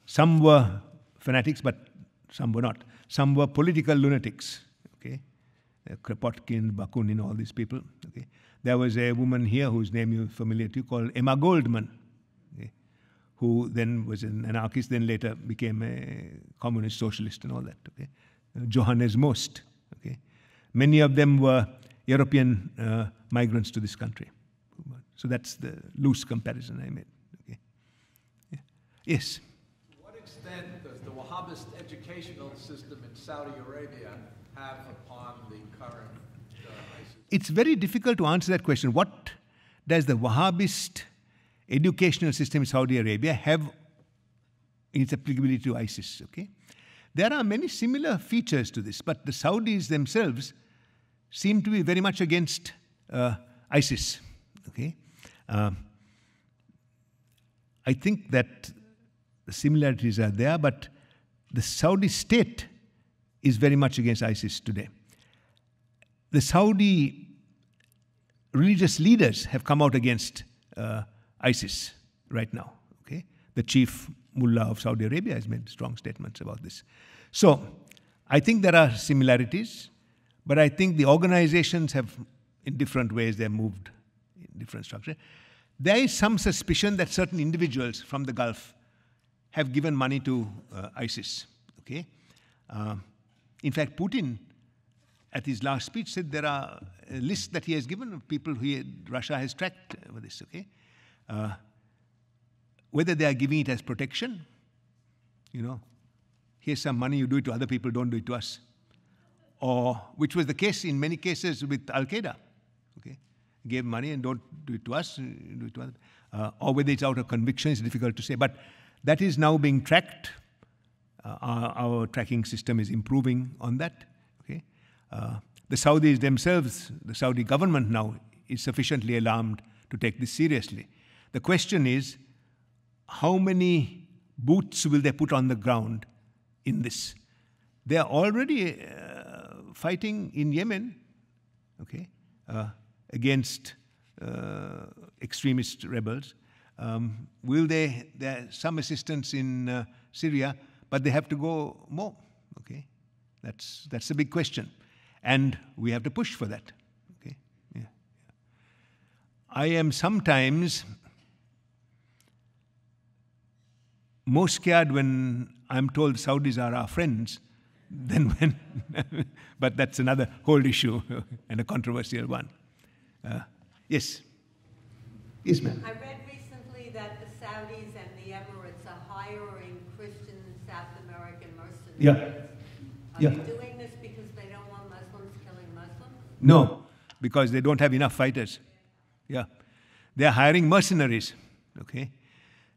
Some were fanatics, but some were not. Some were political lunatics, okay? Uh, Kropotkin, Bakunin, all these people, okay? There was a woman here whose name you're familiar to, called Emma Goldman, okay? Who then was an anarchist, then later became a communist, socialist, and all that, okay? Uh, Johannes Most, okay? Many of them were European uh, migrants to this country. So that's the loose comparison I made, okay? Yeah. Yes? To what extent does the Wahhabist educational system in Saudi Arabia have upon the current uh, ISIS? It's very difficult to answer that question. What does the Wahhabist educational system in Saudi Arabia have in its applicability to ISIS, okay? There are many similar features to this, but the Saudis themselves seem to be very much against uh, ISIS, okay? Uh, I think that the similarities are there, but the Saudi state is very much against ISIS today. The Saudi religious leaders have come out against uh, ISIS right now, okay? The chief mullah of Saudi Arabia has made strong statements about this. So I think there are similarities, but I think the organizations have, in different ways, they're moved in different structure. There is some suspicion that certain individuals from the Gulf have given money to uh, ISIS, okay? Uh, in fact, Putin, at his last speech, said there are a list that he has given of people who he, Russia has tracked for this, okay? Uh, whether they are giving it as protection, you know, here's some money, you do it to other people, don't do it to us. Or, which was the case in many cases with Al-Qaeda, okay? Gave money and don't do it to us, do it to other. Uh, or whether it's out of conviction, it's difficult to say. But that is now being tracked. Uh, our, our tracking system is improving on that. Okay? Uh, the Saudis themselves, the Saudi government now, is sufficiently alarmed to take this seriously. The question is, how many boots will they put on the ground in this? They are already uh, fighting in Yemen, okay? Uh, against uh, extremist rebels. Um, will they, there's some assistance in uh, Syria, but they have to go more, okay? That's, that's a big question. And we have to push for that, okay? Yeah. I am sometimes more scared when I'm told Saudis are our friends than when, but that's another whole issue and a controversial one. Uh, yes. Yes, ma'am. I read recently that the Saudis and the Emirates are hiring Christian South American mercenaries. Yeah. Are yeah. they doing this because they don't want Muslims killing Muslims? No, because they don't have enough fighters. Yeah. They're hiring mercenaries. Okay.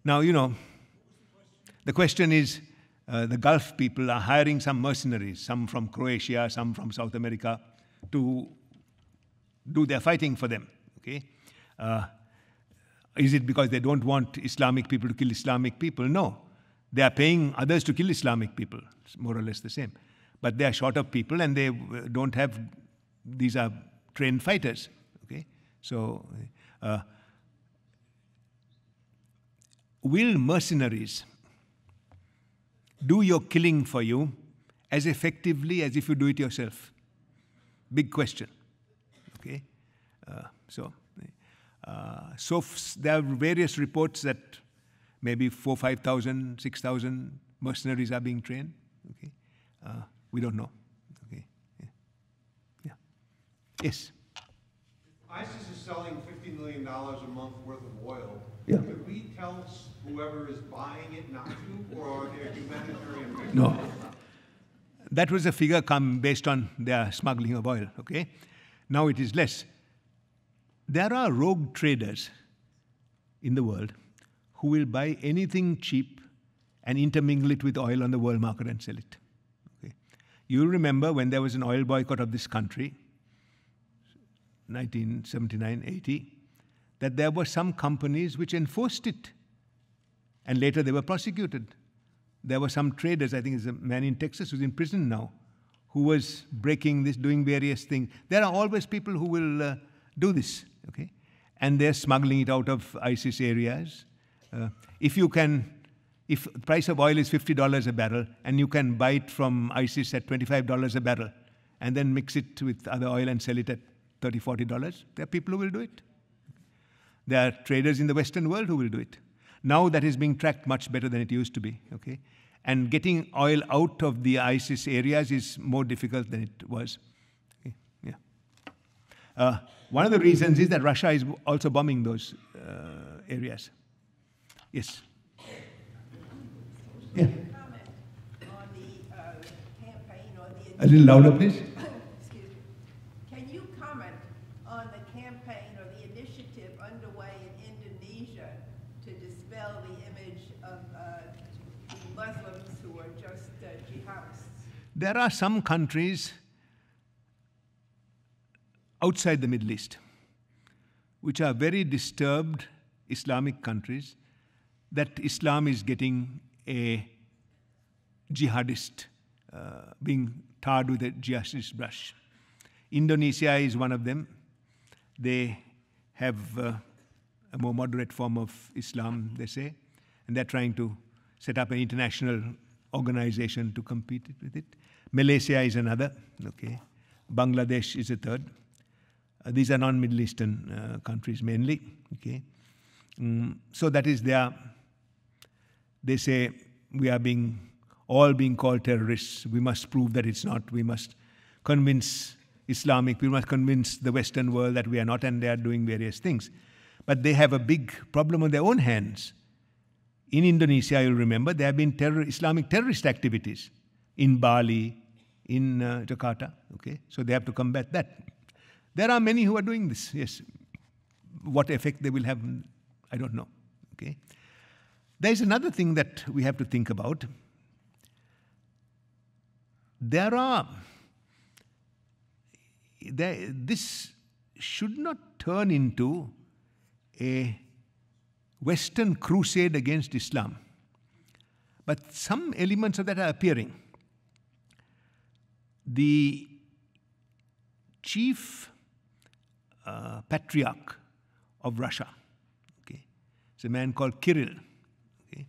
Now, you know, the question is uh, the Gulf people are hiring some mercenaries, some from Croatia, some from South America, to do their fighting for them, okay? Uh, is it because they don't want Islamic people to kill Islamic people? No. They are paying others to kill Islamic people. It's more or less the same. But they are short of people and they don't have, these are trained fighters, okay? So, uh, will mercenaries do your killing for you as effectively as if you do it yourself? Big question. Uh, so uh, so f there are various reports that maybe four, five thousand, six thousand mercenaries are being trained. Okay, uh, we don't know. Okay, yeah. yeah. Yes. ISIS is selling fifty million dollars a month worth of oil. Yeah. Could we tell whoever is buying it not to, or are there humanitarian reasons? No. That was a figure come based on their smuggling of oil, okay? Now it is less. There are rogue traders in the world who will buy anything cheap and intermingle it with oil on the world market and sell it. Okay? You'll remember when there was an oil boycott of this country, nineteen seventy-nine eighty, that there were some companies which enforced it, and later they were prosecuted. There were some traders, I think there's a man in Texas who's in prison now, who was breaking this, doing various things. There are always people who will uh, do this, okay? And they're smuggling it out of ISIS areas. Uh, if you can, if the price of oil is fifty dollars a barrel, and you can buy it from ISIS at twenty-five dollars a barrel, and then mix it with other oil and sell it at thirty dollars, forty dollars, there are people who will do it. There are traders in the Western world who will do it. Now that is being tracked much better than it used to be, okay? And getting oil out of the ISIS areas is more difficult than it was. Okay. Yeah. Uh, one of the reasons is that Russia is also bombing those uh, areas. Yes. Yeah. A little louder, please. There are some countries outside the Middle East which are very disturbed Islamic countries that Islam is getting a jihadist, uh, being tarred with a jihadist brush. Indonesia is one of them. They have uh, a more moderate form of Islam, they say, and they're trying to set up an international organization to compete with it. Malaysia is another, okay. Bangladesh is a third. Uh, these are non-Middle Eastern uh, countries mainly, okay. Um, so that is their, they say we are being, all being called terrorists. We must prove that it's not. We must convince Islamic, we must convince the Western world that we are not, and they are doing various things. But they have a big problem on their own hands. In Indonesia, you'll remember, there have been terror, Islamic terrorist activities in Bali, in uh, Jakarta, okay? So they have to combat that. There are many who are doing this, yes. What effect they will have, I don't know, okay? There's another thing that we have to think about. There are, there, this should not turn into a Western crusade against Islam. But some elements of that are appearing. The chief uh, patriarch of Russia, okay, is a man called Kirill. Okay.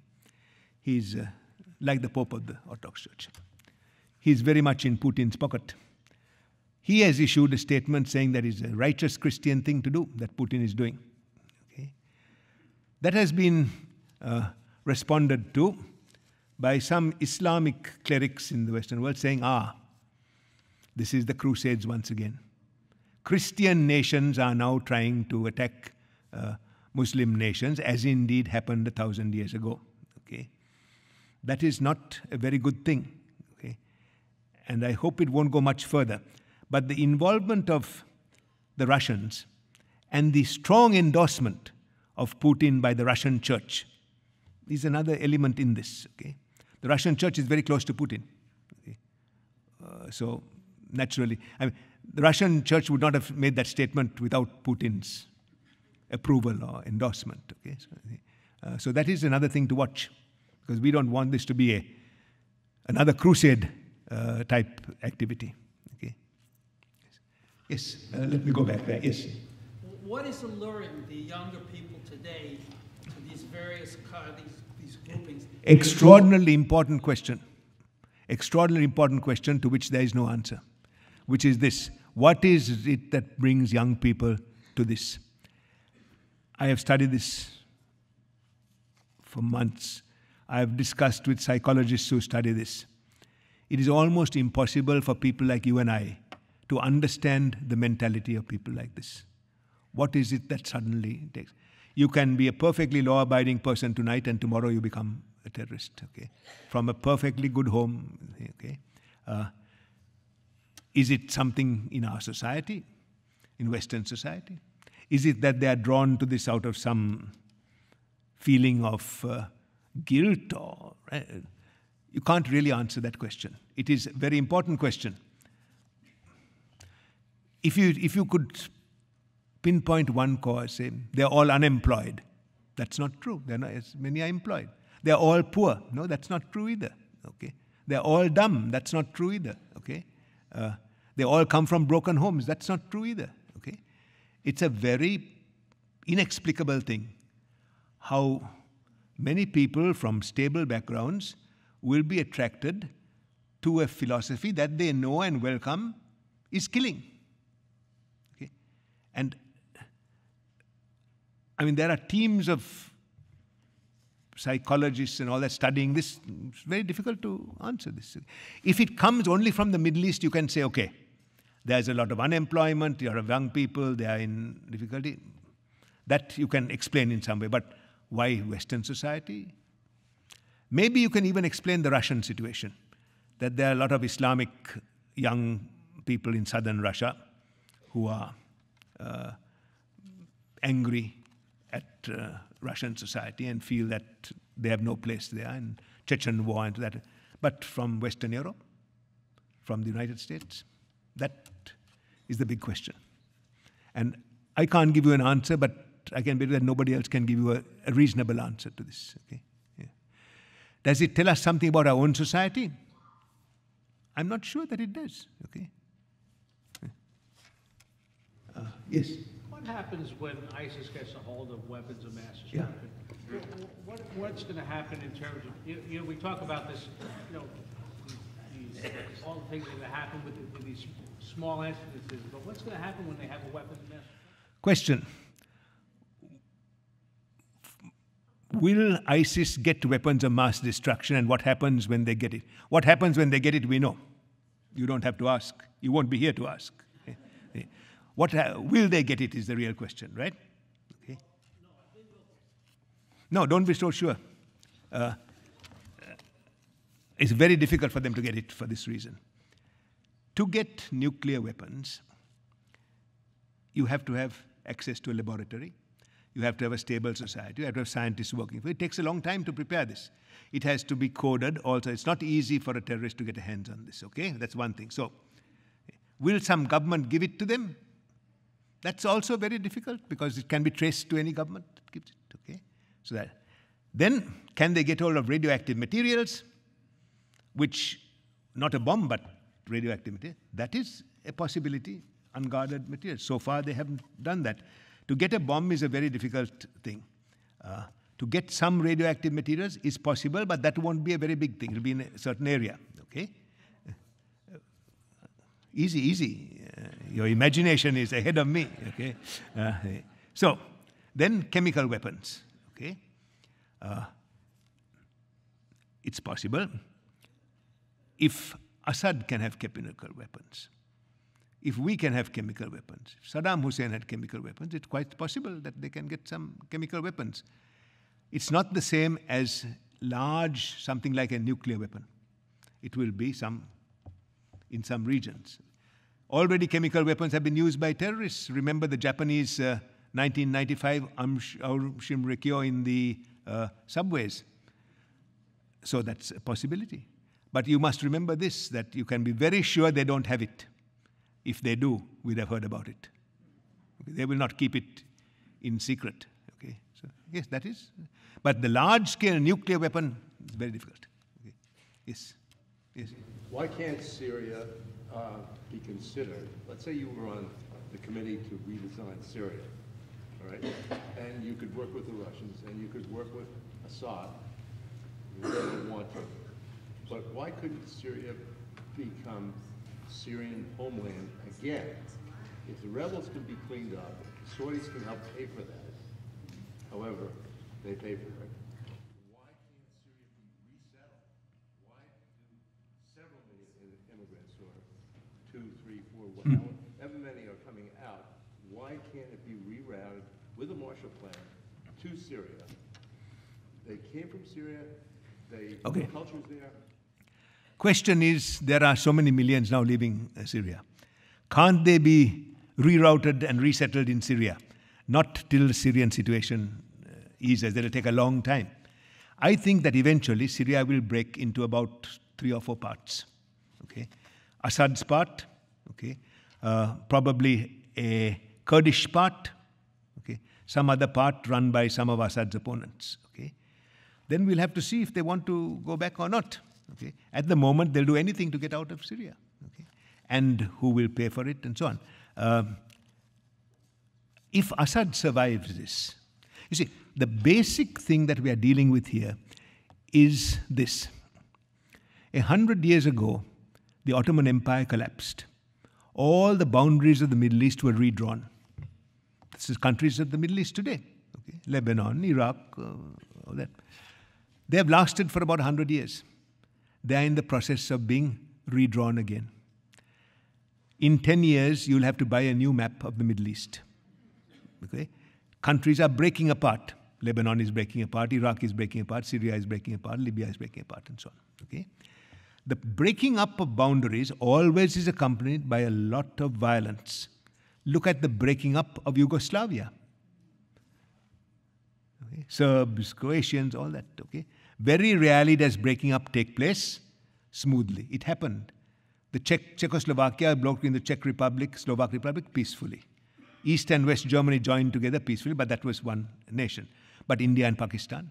He's uh, like the Pope of the Orthodox Church. He's very much in Putin's pocket. He has issued a statement saying that it's a righteous Christian thing to do that Putin is doing. That has been uh, responded to by some Islamic clerics in the Western world saying, ah, this is the Crusades once again. Christian nations are now trying to attack uh, Muslim nations, as indeed happened a thousand years ago. Okay? That is not a very good thing. Okay? And I hope it won't go much further. But the involvement of the Russians and the strong endorsement of Putin by the Russian church is another element in this, okay? The Russian church is very close to Putin. Okay? Uh, so naturally, I mean, the Russian church would not have made that statement without Putin's approval or endorsement, okay? So, uh, so that is another thing to watch, because we don't want this to be a, another crusade uh, type activity, okay? Yes, yes. Uh, let me go back there, yes. What is alluring the younger people today to these various these, these groupings? Extraordinarily important question. Extraordinarily important question to which there is no answer, which is this. What is it that brings young people to this. I have studied this for months. I have discussed with psychologists who study this. It is almost impossible for people like you and I to understand the mentality of people like this. What is it that suddenly takes? You can be a perfectly law-abiding person tonight, and tomorrow you become a terrorist. Okay, from a perfectly good home. Okay, uh, is it something in our society, in Western society? Is it that they are drawn to this out of some feeling of uh, guilt? Or uh, you can't really answer that question. It is a very important question. If you if you could pinpoint one cause, say, they're all unemployed. That's not true. They're not, as many are employed. They're all poor. No, that's not true either. Okay. They're all dumb. That's not true either. Okay. Uh, they all come from broken homes. That's not true either. Okay. It's a very inexplicable thing how many people from stable backgrounds will be attracted to a philosophy that they know and welcome is killing. Okay. And I mean, there are teams of psychologists and all that studying this. It's very difficult to answer this. If it comes only from the Middle East, you can say, okay, there's a lot of unemployment, there are young people, they are in difficulty. That you can explain in some way. But why Western society? Maybe you can even explain the Russian situation, that there are a lot of Islamic young people in southern Russia who are uh, angry at uh, Russian society and feel that they have no place there, and Chechen war and that. But from Western Europe, from the United States, that is the big question. And I can't give you an answer, but I can bet that nobody else can give you a, a reasonable answer to this. Okay? Yeah. Does it tell us something about our own society? I'm not sure that it does. Okay. Yeah. Uh, yes. What happens when ISIS gets a hold of weapons of mass destruction? Yeah. What, what's going to happen in terms of, you, you know, we talk about this, you know, these, all the things that happen with, with these small instances, but what's going to happen when they have a weapon of mass destruction? Question. Will ISIS get weapons of mass destruction, and what happens when they get it? What happens when they get it, we know. You don't have to ask. You won't be here to ask. What will they get it is the real question, right? Okay. No, don't be so sure. Uh, it's very difficult for them to get it for this reason. To get nuclear weapons, you have to have access to a laboratory. You have to have a stable society. You have to have scientists working for it. It takes a long time to prepare this. It has to be coded also. It's not easy for a terrorist to get their hands on this, okay? That's one thing. So, will some government give it to them? That's also very difficult, because it can be traced to any government that gives it. Okay, so that then can they get hold of radioactive materials, which not a bomb but radioactive material? That is a possibility. Unguarded material. So far they haven't done that. To get a bomb is a very difficult thing. Uh, to get some radioactive materials is possible, but that won't be a very big thing. It'll be in a certain area. Okay. Easy, easy. Uh, your imagination is ahead of me. Okay, uh, so then chemical weapons. Okay, uh, it's possible if Assad can have chemical weapons, if we can have chemical weapons, if Saddam Hussein had chemical weapons, it's quite possible that they can get some chemical weapons. It's not the same as large something like a nuclear weapon. It will be some. In some regions. Already chemical weapons have been used by terrorists. Remember the Japanese uh, nineteen ninety-five Aum Shinrikyo in the uh, subways. So that's a possibility. But you must remember this, that you can be very sure they don't have it. If they do, we'd have heard about it. Okay, they will not keep it in secret. Okay, so yes, that is. But the large-scale nuclear weapon is very difficult. Okay. Yes. Yes. Why can't Syria uh, be considered? Let's say you were on the committee to redesign Syria, all right? And you could work with the Russians, and you could work with Assad. You don't want to. But why couldn't Syria become Syrian homeland again? If the rebels could be cleaned up, The Saudis can help pay for that. However, they pay for it. Why can't Syria be resettled? Why do several million immigrants, or two, three, four, whatever many are coming out, why can't it be rerouted with a Marshall Plan to Syria? They came from Syria. They okay. The culture's there. Question is, there are so many millions now leaving uh, Syria. Can't they be rerouted and resettled in Syria? Not till the Syrian situation uh, eases. That'll take a long time. I think that eventually Syria will break into about three or four parts. Okay, Assad's part. Okay, uh, probably a Kurdish part. Okay, some other part run by some of Assad's opponents. Okay, then we'll have to see if they want to go back or not. Okay, at the moment they'll do anything to get out of Syria. Okay, and who will pay for it and so on. Um, if Assad survives this, you see, the basic thing that we are dealing with here is this. A hundred years ago, the Ottoman Empire collapsed. All the boundaries of the Middle East were redrawn. This is countries of the Middle East today. Okay? Lebanon, Iraq, uh, all that. They have lasted for about one hundred years. They are in the process of being redrawn again. In ten years, you'll have to buy a new map of the Middle East. Okay? Countries are breaking apart. Lebanon is breaking apart, Iraq is breaking apart, Syria is breaking apart, Libya is breaking apart, and so on. Okay? The breaking up of boundaries always is accompanied by a lot of violence. Look at the breaking up of Yugoslavia. Okay? Serbs, Croatians, all that. Okay? Very rarely does breaking up take place smoothly. It happened. The Czech, Czechoslovakia blocked in the Czech Republic, Slovak Republic, peacefully. East and West Germany joined together peacefully, but that was one nation. But India and Pakistan.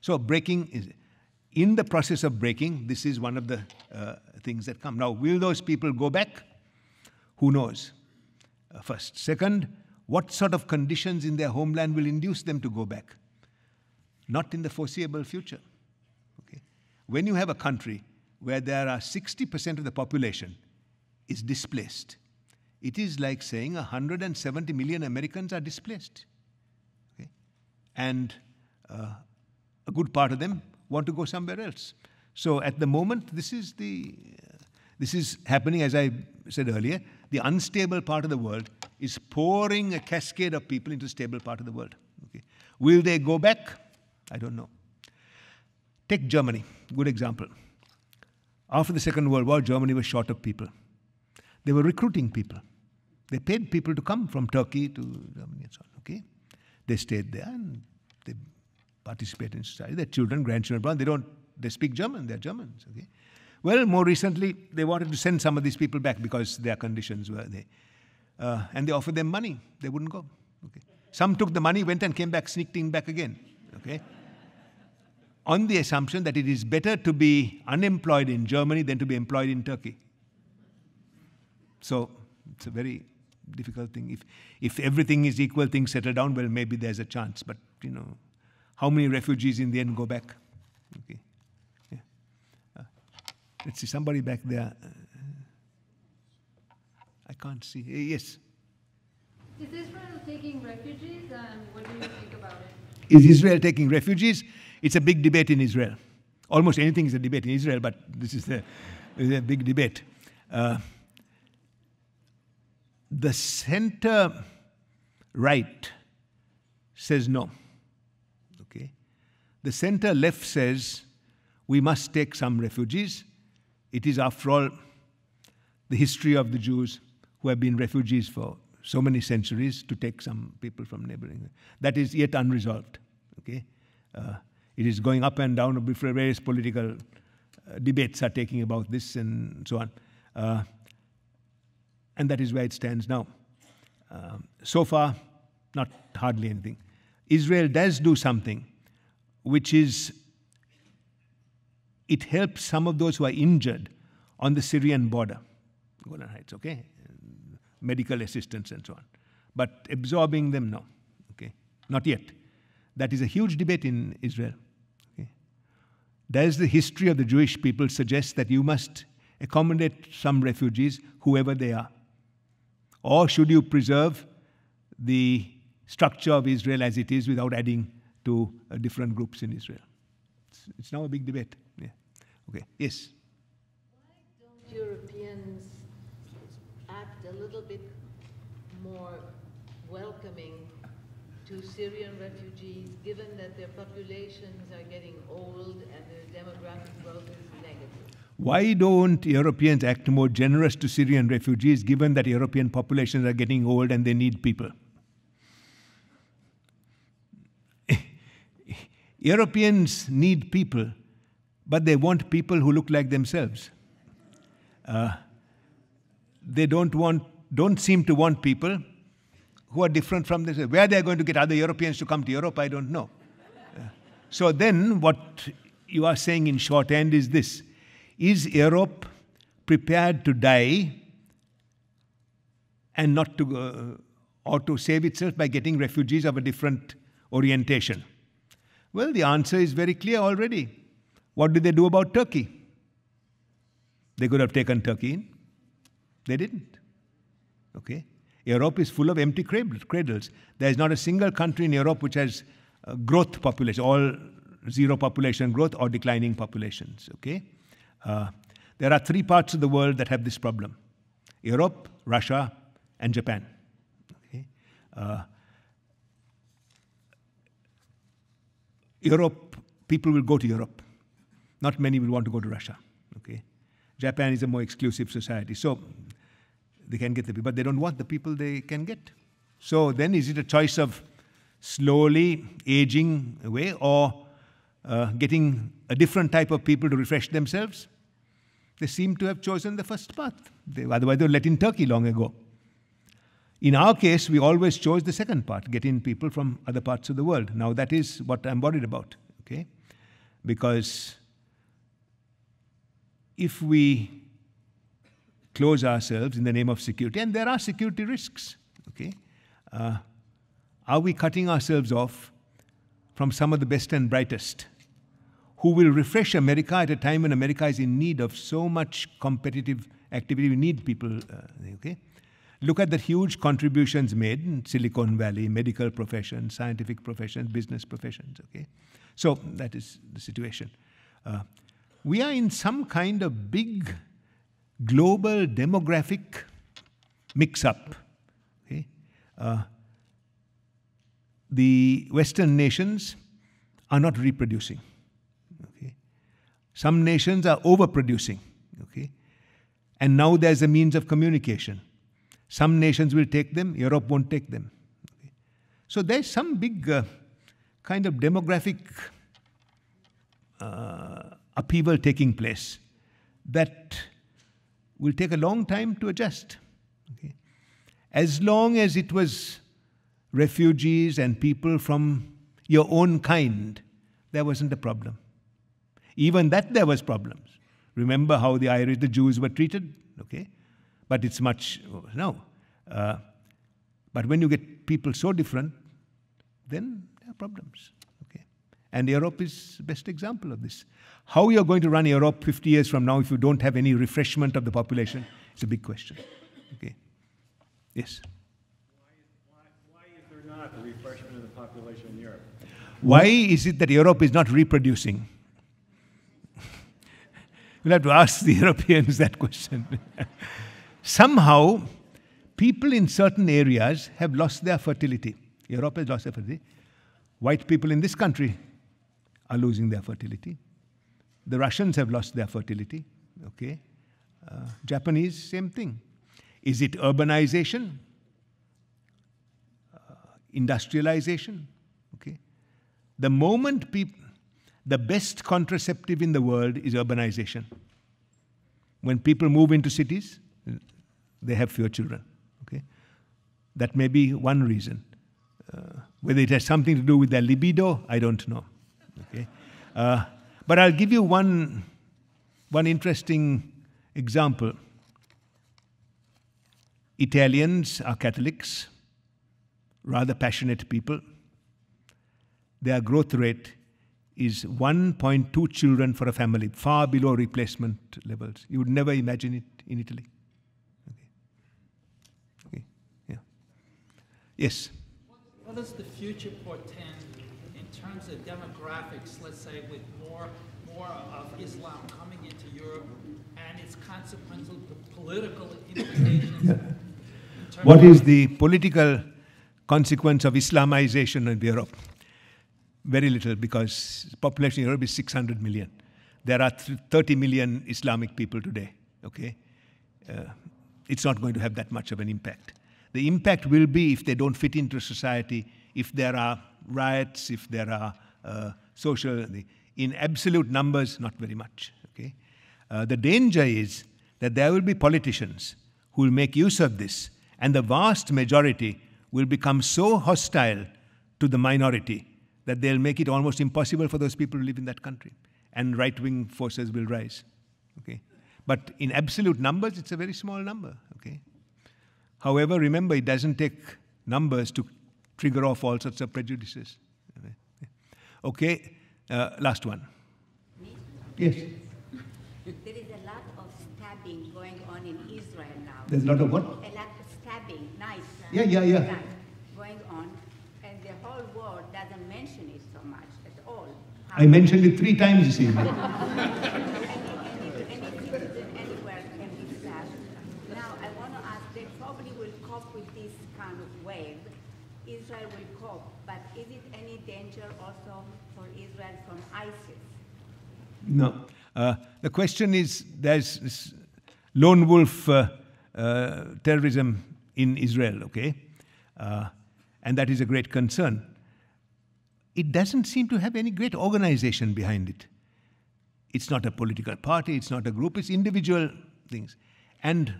So breaking is... In the process of breaking, this is one of the uh, things that come. Now, will those people go back? Who knows? Uh, first. Second, what sort of conditions in their homeland will induce them to go back? Not in the foreseeable future. Okay? When you have a country where there are sixty percent of the population is displaced, it is like saying one hundred seventy million Americans are displaced. Okay? And uh, a good part of them want to go somewhere else. So at the moment, this is, the, uh, this is happening, as I said earlier. The unstable part of the world is pouring a cascade of people into the stable part of the world. Okay. Will they go back? I don't know. Take Germany, good example. After the Second World War, Germany was short of people. They were recruiting people. They paid people to come from Turkey to Germany and so on. Okay. They stayed there and they participate in society. Their children, grandchildren, they don't, they speak German, they're Germans. Okay? Well, more recently, they wanted to send some of these people back because their conditions were there. Uh, and they offered them money. They wouldn't go. Okay? Some took the money, went and came back, sneaked in back again. Okay? On the assumption that it is better to be unemployed in Germany than to be employed in Turkey. So it's a very difficult thing. If, if everything is equal, things settle down, well, maybe there's a chance. But, you know, how many refugees in the end go back? Okay. Yeah. Uh, let's see, somebody back there. Uh, I can't see. Uh, yes? Is Israel taking refugees? Um, what do you think about it? Is Israel taking refugees? It's a big debate in Israel. Almost anything is a debate in Israel, but this is a, a big debate. Uh, the center right says no. The center left says, we must take some refugees. It is, after all, the history of the Jews who have been refugees for so many centuries to take some people from neighboring. That is yet unresolved. Okay? Uh, it is going up and down. Various political uh, debates are taking about this and so on. Uh, and that is where it stands now. Uh, so far, not hardly anything. Israel does do something, which is, it helps some of those who are injured on the Syrian border, Golan Heights, okay? Medical assistance and so on. But absorbing them, no, okay? Not yet. That is a huge debate in Israel, okay? Does the history of the Jewish people suggest that you must accommodate some refugees, whoever they are? Or should you preserve the structure of Israel as it is without adding to uh, different groups in Israel. It's, it's now a big debate. Yeah. Okay. Yes? Why don't Europeans act a little bit more welcoming to Syrian refugees, given that their populations are getting old and their demographic growth is negative? Why don't Europeans act more generous to Syrian refugees, given that European populations are getting old and they need people? Europeans need people, but they want people who look like themselves. Uh, they don't want, don't seem to want people who are different from themselves. Where they are going to get other Europeans to come to Europe, I don't know. Uh, so then what you are saying in shorthand is this. Is Europe prepared to die and not to, uh, or to save itself by getting refugees of a different orientation? Well, the answer is very clear already. What did they do about Turkey? They could have taken Turkey in. They didn't. Okay? Europe is full of empty cradles. There is not a single country in Europe which has uh, growth population, all zero population growth or declining populations. Okay? Uh, there are three parts of the world that have this problem. Europe, Russia, and Japan. Okay? Uh, Europe, people will go to Europe. Not many will want to go to Russia. Okay? Japan is a more exclusive society. So they can get the people, but they don't want the people they can get. So then is it a choice of slowly aging away or uh, getting a different type of people to refresh themselves? They seem to have chosen the first path. They, otherwise, they were let in Turkey long ago. In our case, we always chose the second part, get in people from other parts of the world. Now, that is what I'm worried about, okay? Because if we close ourselves in the name of security, and there are security risks, okay? Uh, are we cutting ourselves off from some of the best and brightest who will refresh America at a time when America is in need of so much competitive activity? We need people, uh, okay? Look at the huge contributions made in Silicon Valley, medical profession, scientific profession, business professions, okay? So that is the situation. Uh, we are in some kind of big global demographic mix-up, okay? Uh, the Western nations are not reproducing, okay? Some nations are overproducing, okay? And now there's a means of communication. Some nations will take them, Europe won't take them. Okay. So there's some big uh, kind of demographic uh, upheaval taking place that will take a long time to adjust. Okay. As long as it was refugees and people from your own kind, there wasn't a problem. Even that there was problems. Remember how the Irish, the Jews were treated? Okay. But it's much, no. Uh, but when you get people so different, then there are problems. Okay. And Europe is the best example of this. How you're going to run Europe fifty years from now if you don't have any refreshment of the population, it's a big question. Okay. Yes? Why, why, why is there not a refreshment of the population in Europe? Why is it that Europe is not reproducing? You'll have to ask the Europeans that question. Somehow, people in certain areas have lost their fertility. Europe has lost their fertility. White people in this country are losing their fertility. The Russians have lost their fertility. Okay, uh, Japanese, same thing. Is it urbanization? Uh, industrialization? Okay. The moment people, the best contraceptive in the world is urbanization. When people move into cities, they have fewer children, okay? That may be one reason. Uh, whether it has something to do with their libido, I don't know, okay? Uh, but I'll give you one, one interesting example. Italians are Catholics, rather passionate people. Their growth rate is one point two children for a family, far below replacement levels. You would never imagine it in Italy. Yes? What does the future portend in terms of demographics, let's say, with more, more of Islam coming into Europe and its consequential political implications? Yeah. in what is the political consequence of Islamization in Europe? Very little, because the population in Europe is six hundred million. There are thirty million Islamic people today, okay? Uh, it's not going to have that much of an impact. The impact will be if they don't fit into society, if there are riots, if there are uh, social, in absolute numbers, not very much, okay? Uh, the danger is that there will be politicians who will make use of this, and the vast majority will become so hostile to the minority that they'll make it almost impossible for those people to live in that country. And right-wing forces will rise, okay? But in absolute numbers, it's a very small number, okay? However, remember, it doesn't take numbers to trigger off all sorts of prejudices. Okay, uh, last one. Me? Yes. There is a lot of stabbing going on in Israel now. There's a lot of what? A lot of stabbing, knife. Yeah, yeah, yeah. Knife going on, and the whole world doesn't mention it so much at all. How I mentioned it three times this evening. Israel will cope, but is it any danger also for Israel from ISIS? No. Uh, the question is, there's this lone wolf uh, uh, terrorism in Israel, okay? Uh, and that is a great concern. It doesn't seem to have any great organization behind it. It's not a political party, it's not a group, it's individual things. And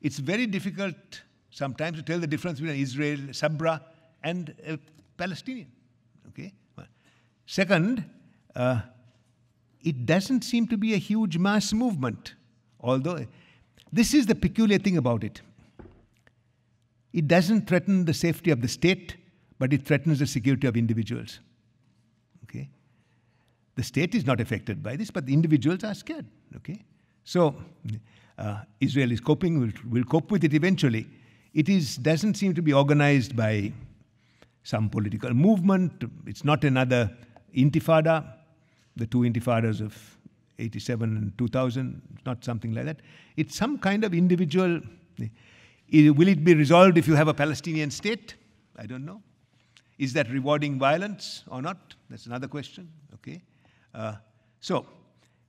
it's very difficult sometimes to tell the difference between an Israel, Sabra, and a Palestinian, okay? Second, uh, it doesn't seem to be a huge mass movement, although this is the peculiar thing about it. It doesn't threaten the safety of the state, but it threatens the security of individuals, okay? The state is not affected by this, but the individuals are scared, okay? So uh, Israel is coping, we'll, we'll cope with it eventually. It is, doesn't seem to be organized by some political movement. It's not another intifada, the two intifadas of eighty-seven and two thousand, it's not something like that. It's some kind of individual. Will it be resolved if you have a Palestinian state? I don't know. Is that rewarding violence or not? That's another question, okay? Uh, so,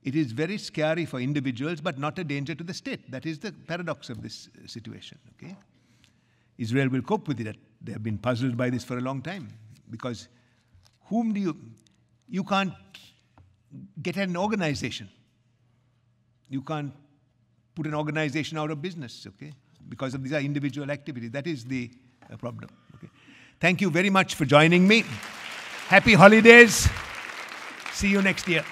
it is very scary for individuals, but not a danger to the state. That is the paradox of this situation, okay? Israel will cope with it. They have been puzzled by this for a long time because whom do you, you can't get an organization. You can't put an organization out of business, okay? Because of these are individual activities. That is the uh, problem, okay? Thank you very much for joining me. Happy holidays. See you next year.